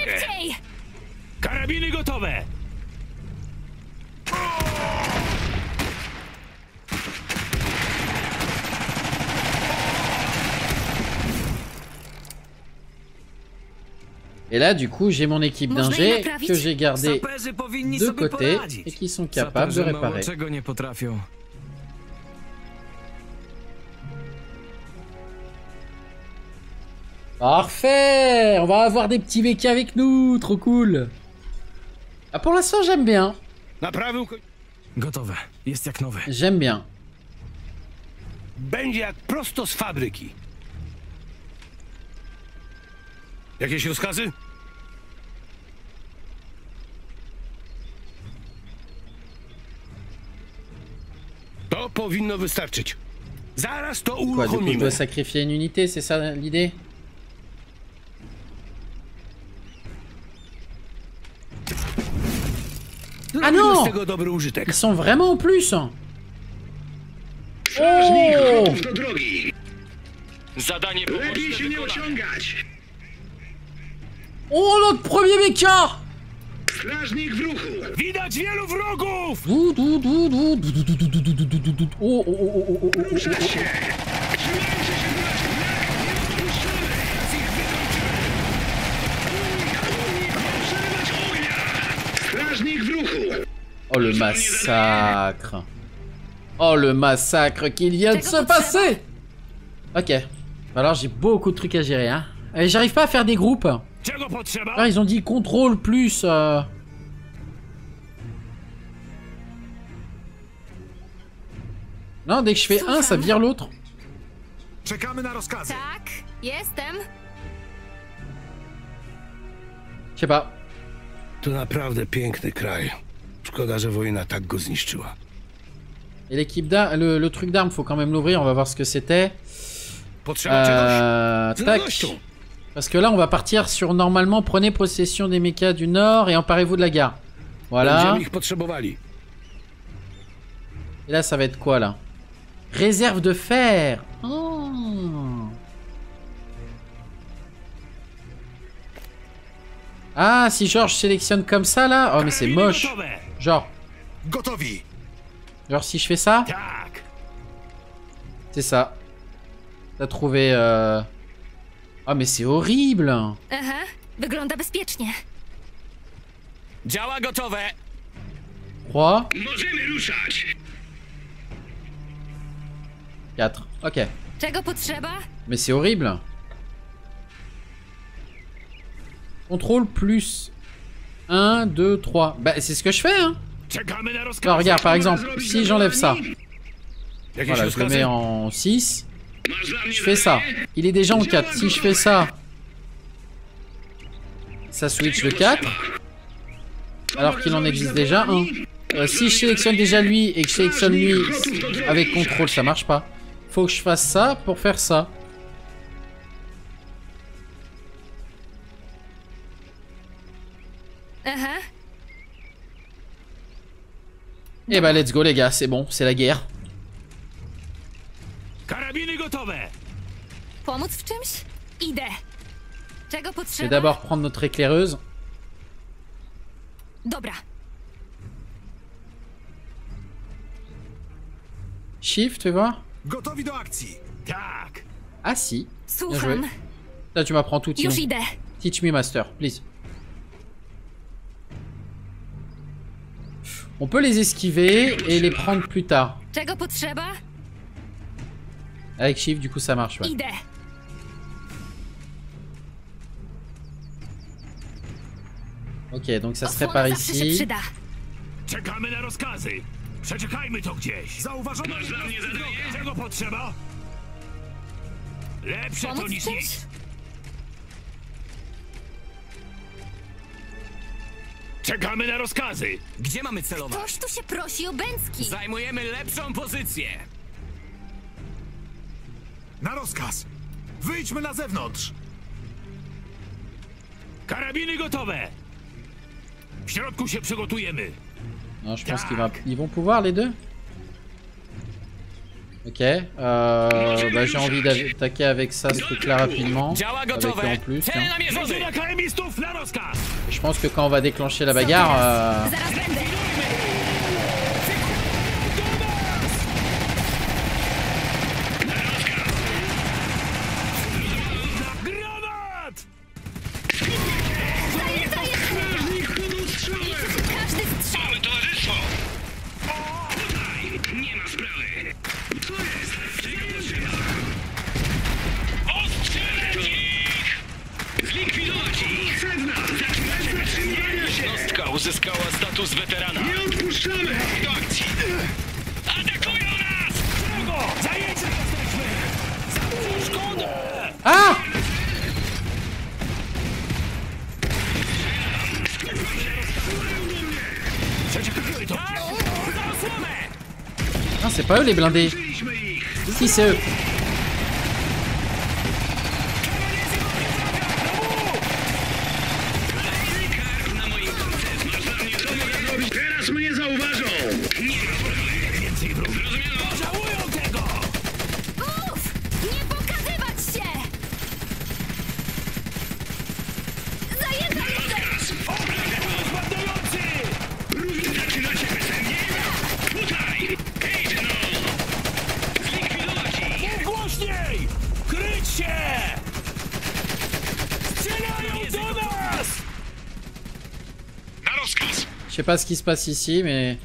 Szybciej! Karabiny gotowe! Et là, du coup, j'ai mon équipe d'ingé que j'ai gardée de côté et qui sont capables de réparer. Parfait! On va avoir des petits mecs avec nous! Trop cool! Ah, pour l'instant, j'aime bien. J'aime bien. Jakieś rozkazy? To powinno wystarczyć. Zaraz to uruchomimy. On doit sacrifier une unité, c'est ça l'idée? Ah non! Ils sont vraiment en plus! Oh! Zadanie O, notre premier mecha! Oh le massacre! Oh le massacre qu'il vient de se passer! Ok. Alors j'ai beaucoup de trucs à gérer, hein. J'arrive pas à faire des groupes. Ah, ils ont dit contrôle plus. Non, dès que je fais un, ça vire l'autre. Je sais pas. Et l'équipe d'armes, le truc d'armes, faut quand même l'ouvrir. On va voir ce que c'était. Tac. Parce que là, on va partir sur normalement, prenez possession des mechas du nord et emparez-vous de la gare. Voilà. Et là, ça va être quoi là? Réserve de fer. Oh. Ah, si Georges sélectionne comme ça là. Oh, mais c'est moche. Genre, si je fais ça. C'est ça. T'as trouvé. Ah, mais c'est horrible! Aha, wygląda bezpiecznie. Działa gotowe. 3. Możemy ruszać. 4. Ok. Czego potrzeba? Mais c'est horrible. Contrôle plus 1, 2, 3. Bah, c'est ce que je fais, hein! Alors, regarde, par exemple, si j'enlève ça. Voilà, je le mets en 6. Je fais ça. Il est déjà en 4. Si je fais ça, ça switch de 4. Alors qu'il en existe déjà un. Si je sélectionne déjà lui et que je sélectionne lui avec contrôle, ça marche pas. Faut que je fasse ça pour faire ça. Et bah let's go les gars, c'est bon, c'est la guerre. Karabiny gotowe. Pomóc w czymś? Idę. Je vais d'abord prendre notre éclaireuse. Shift, tu vois. Ah si. Bien joué. Là tu m'apprends tout, Timon. Teach me master, please. On peut les esquiver et les prendre plus tard. Avec Shift, du coup ça marche. Ouais. Ok, donc ça serait par ici. Czekamy na rozkazy. Gdzie mamy celować? Ktoś tu się prosi o bęcki. Zajmujemy lepszą pozycję. Na rozkaz. Wyjdźmy na zewnątrz. Karabiny gotowe. W środku się przygotujemy. No, je pense qu'ils vont pouvoir les deux. Ok. Bah, j'ai envie d'attaquer avec ça ce truc-là rapidement. Avec eux en plus. Hein. Je pense que quand on va déclencher la bagarre... C'est pas eux les blindés. Si, c'est eux. Je sais pas ce qui se passe ici, mais...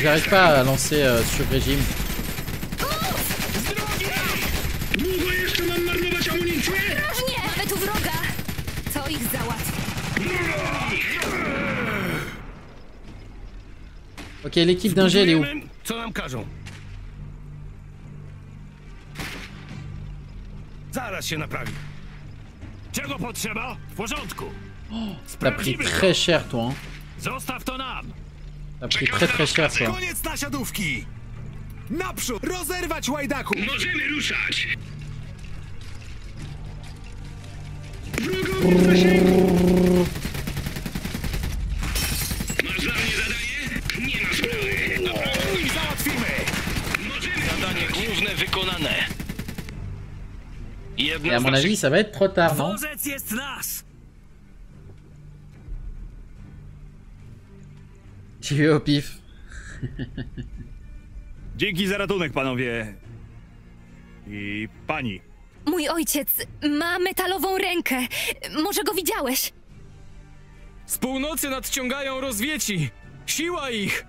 J'arrive pas à lancer sur régime. Ok, l'équipe d'ingé, elle est où? Oh, t'as pris très cher toi hein. T'as pris très cher toi. Et à mon avis, ça va être trop tard, non? J'ai eu au pif. Dzięki za ratunek, panowie. I pani. Mój ojciec ma metalową rękę. Może go widziałeś? Z północy nadciągają rozwieci. Siła ich.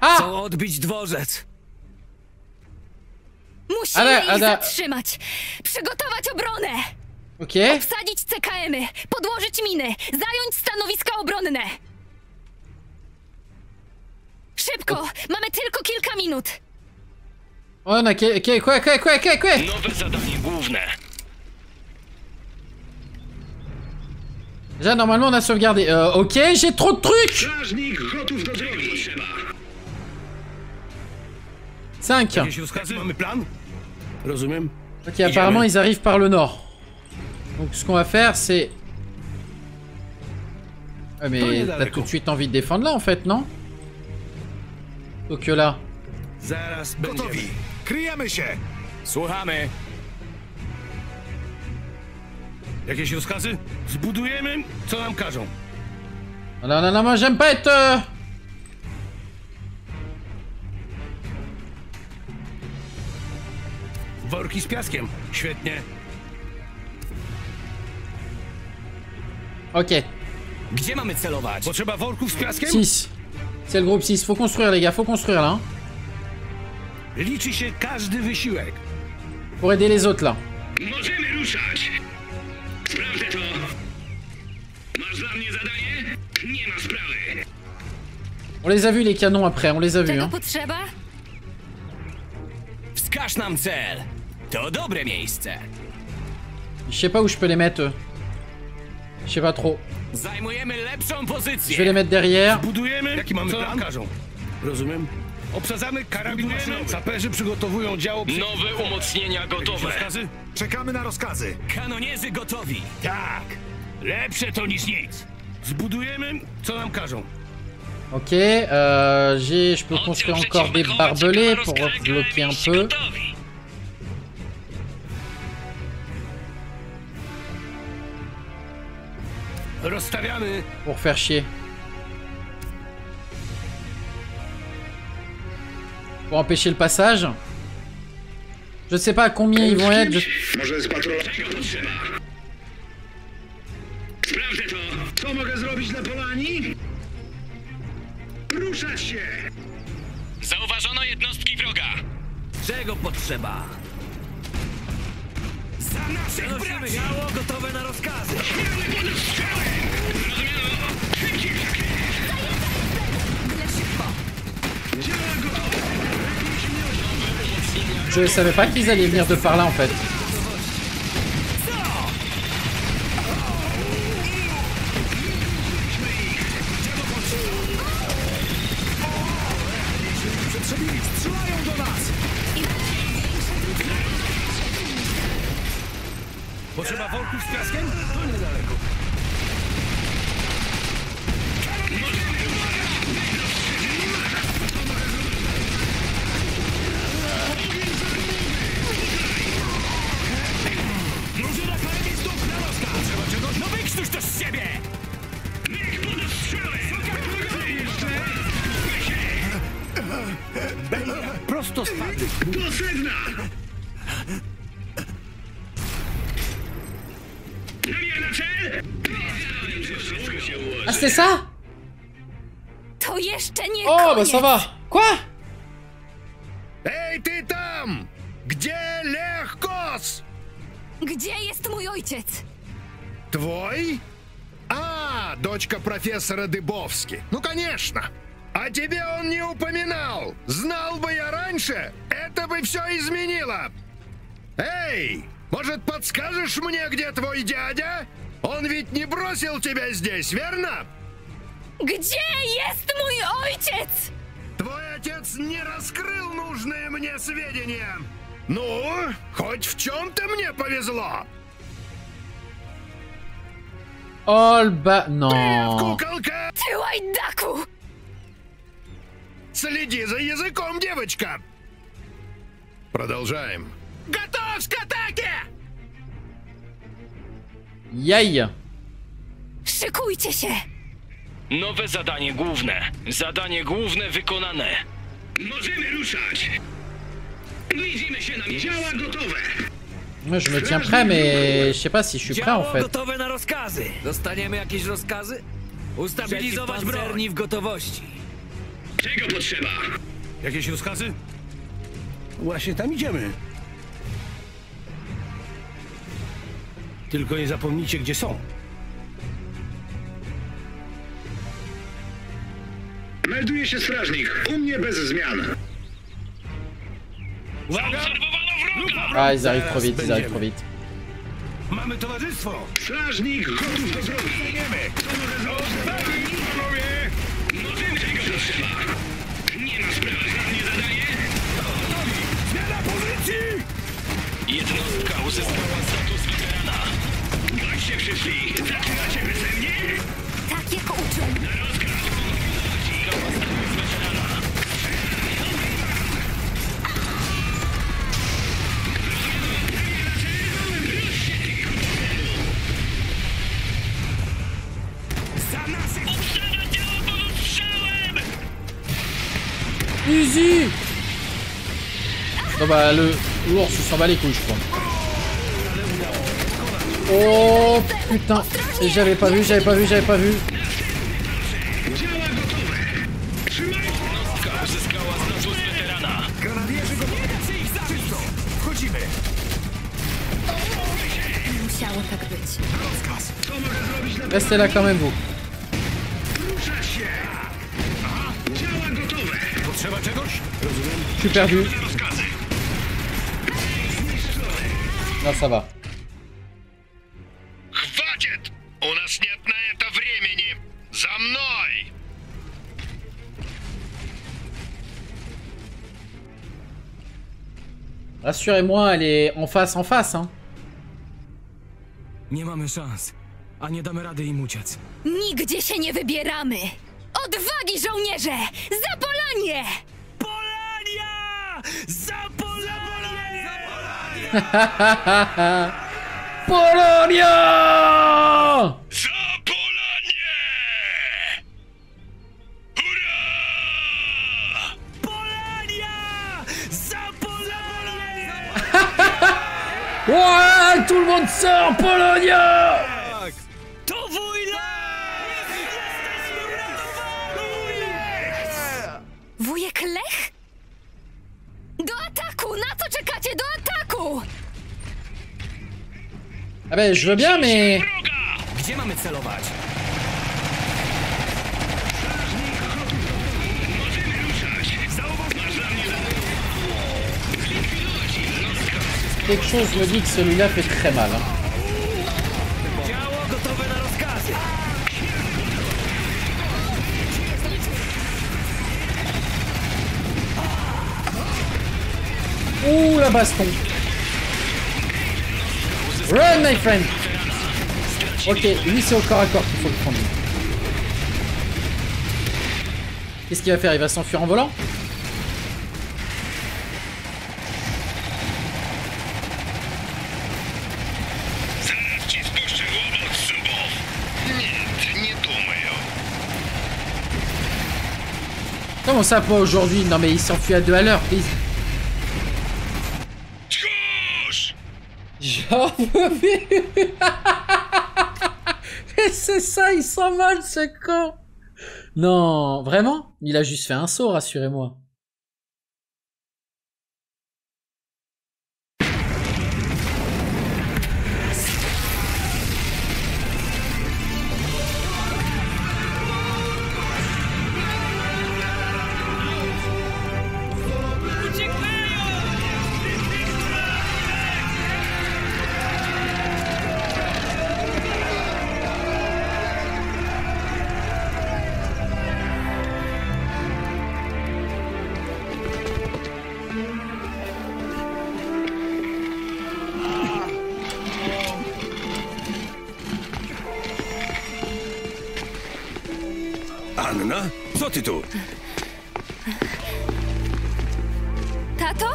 Chcą odbić dworzec. Musimy ich zatrzymać, przygotować obronę, obsadzić CKM-y, podłożyć miny, zająć stanowiska obronne. Szybko, mamy tylko kilka minut. Ona, nowe zadanie główne. Déjà, normalement on a sauvegardé. Ok, j'ai trop de trucs. 5. Ok, apparemment ils arrivent par le nord. Donc ce qu'on va faire c'est... Ouais, mais t'as tout de suite envie de défendre là en fait, non? Tokyo là. Gotowi. Kryjemy się. Słuchamy. Jakieś rozkazy? Zbudujemy, co nam każą. Non, non, non, moi j'aime pas être... Worki z piaskiem. Świetnie. Ok. Gdzie mamy celować? Potrzeba worków z piaskiem? 6. C'est le groupe 6. Faut construire les gars, faut construire là. Liczy się każdy wysiłek. Pour aider les autres là. Możemy ruszać. Sprawdzę to. Masz dla mnie zadanie? Nie ma sprawy. On les a vus les canons après, on les a vus hein. Potrzeba? Wskaż nam cel. To dobre miejsce. Je sais pas où je peux les mettre eux. Je sais pas trop. Je vais les mettre derrière. Ok, je peux construire encore des barbelés pour bloquer un peu. Pour faire chier. Pour empêcher le passage. Je sais pas à combien ils vont être. Je savais pas qu'ils allaient venir de par là en fait. A c'est ça? Oh bah ça va. Quoi? Hey, ty tam! Gdzie Lech Kos? Gdzie jest mój ojciec? Твой? А, дочка профессора Дыбовски. Ну, конечно. О тебе он не упоминал. Знал бы я раньше, это бы все изменило. Эй, может, подскажешь мне, где твой дядя? Он ведь не бросил тебя здесь, верно? Где есть мой отец? Твой отец не раскрыл нужные мне сведения. Ну, хоть в чем-то мне повезло. All ba... Non. Куколка! Ты лайдаку! Следи за языком, девочка! Продолжаем. Готов к атаке! Яй! Szykujcie się! Nowe zadanie główne. Zadanie główne wykonane. Możemy ruszać. Widzimy się na miejscu. Działa gotowe. Moi je me tiens prêt mais je sais pas si je suis prêt en fait. Gotowe na rozkazy. Dostaniemy jakieś rozkazy? Ustabilizować broń w gotowości. Czego potrzeba? Jakieś rozkazy? Właśnie tam idziemy. Tylko nie zapomnijcie gdzie są. Melduje się strażnik. U mnie bez zmian. Uwaga! Ah, ils arrivent trop vite, ils arrivent trop vite. Easy. Non bah le l'ours s'en bat les couilles je crois. Oh putain, j'avais pas vu. Restez là quand même vous. Je suis perdu. Non, ça va. Rassurez-moi, elle est en face, hein. Nie mamy szans, a nie damy rady im uciec. Nigdzie się nie wybieramy. Odwagi, żołnierze! Za Polanię! Polania! Za Polanię! Polonia! Za Polanię! Hurra! Polania! Za Polanię! Ouais, tout le monde sort, Polonia! To wujla! Wujek Lech? Do ataku! Na co czekacie? Do ataku! Ah ben je veux bien mais... Gdzie mamy celować? Quelque chose me dit que celui-là fait très mal. Hein. Ouh la baston. Run my friend. Ok, lui c'est au corps à corps qu'il faut le prendre. Qu'est-ce qu'il va faire? Il va s'enfuir en volant? Comment ça pas aujourd'hui? Non mais il s'enfuit à 2 à l'heure, please. J'en veux plus. Et c'est ça, il s'en molle ce con. Non, vraiment? Il a juste fait un saut, rassurez-moi. Co ty tu? Tato?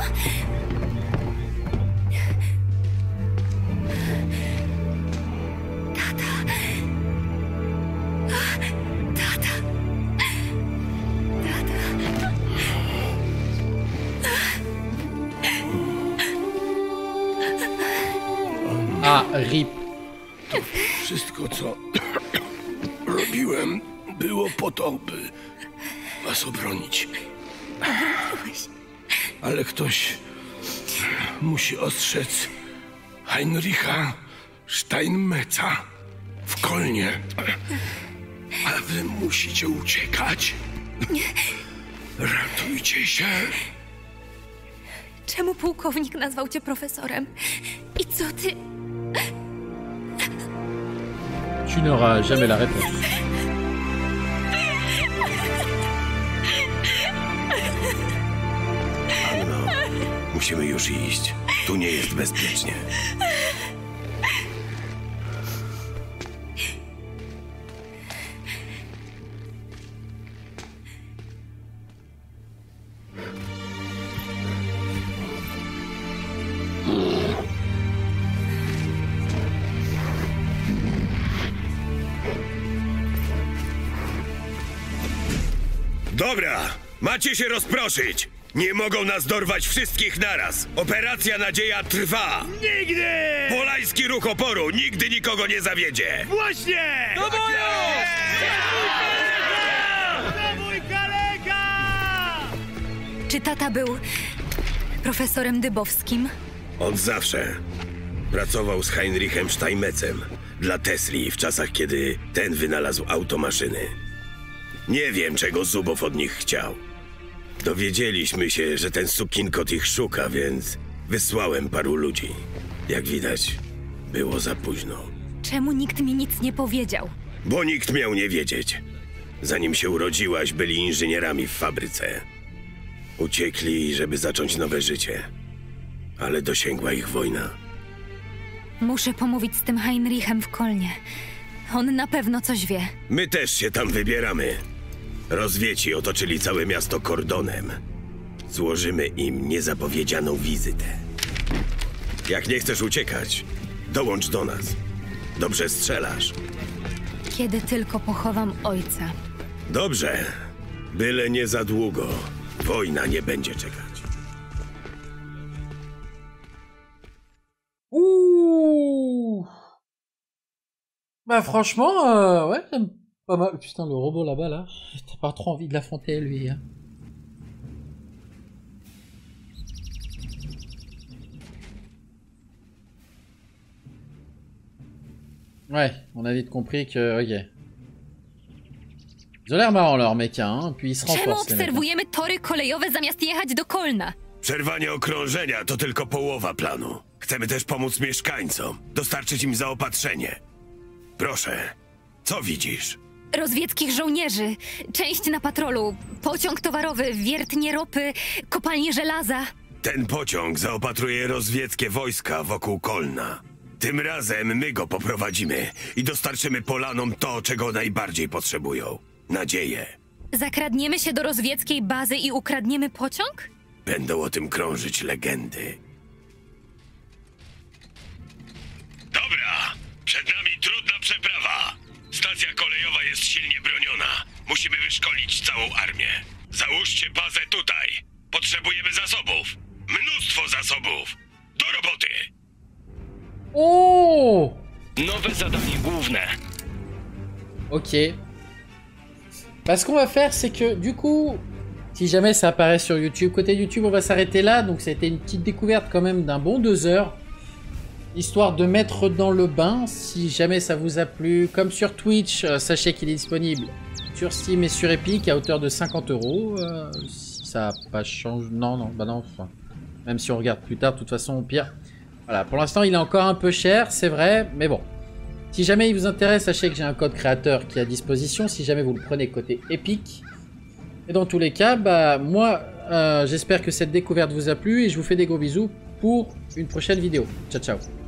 A, rip. To wszystko, co robiłem, było po to, by was obronić. Ale ktoś musi ostrzec Heinricha Steinmetza w Kolnie. A wy musicie uciekać. Ratujcie się. Czemu pułkownik nazwał cię profesorem? I co ty? Tu n'auras jamais la réponse. Musimy już iść. Tu nie jest bezpiecznie. Dobra, macie się rozproszyć. Nie mogą nas dorwać wszystkich naraz. Operacja Nadzieja trwa. Nigdy! Polański ruch oporu nigdy nikogo nie zawiedzie. Właśnie! Do boju! To mój kolega! Czy tata był profesorem Dybowskim? On zawsze pracował z Heinrichem Steinmetzem dla Tesli w czasach, kiedy ten wynalazł automaszyny. Nie wiem, czego Zubow od nich chciał. Dowiedzieliśmy się, że ten sukinkot ich szuka, więc wysłałem paru ludzi. Jak widać, było za późno. Czemu nikt mi nic nie powiedział? Bo nikt miał nie wiedzieć. Zanim się urodziłaś, byli inżynierami w fabryce. Uciekli, żeby zacząć nowe życie. Ale dosięgła ich wojna. Muszę pomówić z tym Heinrichem w Kolnie. On na pewno coś wie. My też się tam wybieramy. Rozwieci otoczyli całe miasto kordonem. Złożymy im niezapowiedzianą wizytę. Jak nie chcesz uciekać, dołącz do nas. Dobrze strzelasz. Kiedy tylko pochowam ojca. Dobrze. Byle nie za długo. Wojna nie będzie czekać. Bah franchement, ouais, j'aime pas mal. Putain, le robot là-bas, là, t'as pas trop envie de l'affronter, lui. Hein. Ouais, on a vite compris que, ok. Ils ont l'air marrants, leurs mecs, hein, puis ils se renforcent. Czemu obserwujemy tory kolejowe zamiast jechać do Kolna? Przerwanie okrążenia to tylko połowa planu. Chcemy też pomóc mieszkańcom, dostarczyć im zaopatrzenie. Proszę, co widzisz? Rozwieckich żołnierzy, część na patrolu, pociąg towarowy, wiertnie ropy, kopalnie żelaza. Ten pociąg zaopatruje rozwieckie wojska wokół Kolna. Tym razem my go poprowadzimy i dostarczymy Polanom to, czego najbardziej potrzebują. Nadzieję. Zakradniemy się do rozwieckiej bazy i ukradniemy pociąg? Będą o tym krążyć legendy. Dobra, przed nami trudna przeprawa. Stacja kolejowa jest silnie broniona. Musimy wyszkolić całą armię. Załóżcie bazę tutaj. Potrzebujemy zasobów. Mnóstwo zasobów. Do roboty. O! Nowe zadanie główne. Ok. Bah, ce qu'on va faire, c'est que du coup, si jamais ça apparaît sur YouTube, côté YouTube, on va s'arrêter là. Donc ça a été une petite découverte quand même d'un bon 2 heures. Histoire de mettre dans le bain, si jamais ça vous a plu, comme sur Twitch, sachez qu'il est disponible sur Steam et sur Epic à hauteur de 50 €. Ça n'a pas changé, non, enfin, même si on regarde plus tard, de toute façon, au pire. Voilà, pour l'instant, il est encore un peu cher, c'est vrai, mais bon. Si jamais il vous intéresse, sachez que j'ai un code créateur qui est à disposition, si jamais vous le prenez côté Epic. Et dans tous les cas, bah, moi, j'espère que cette découverte vous a plu et je vous fais des gros bisous pour une prochaine vidéo. Ciao, ciao.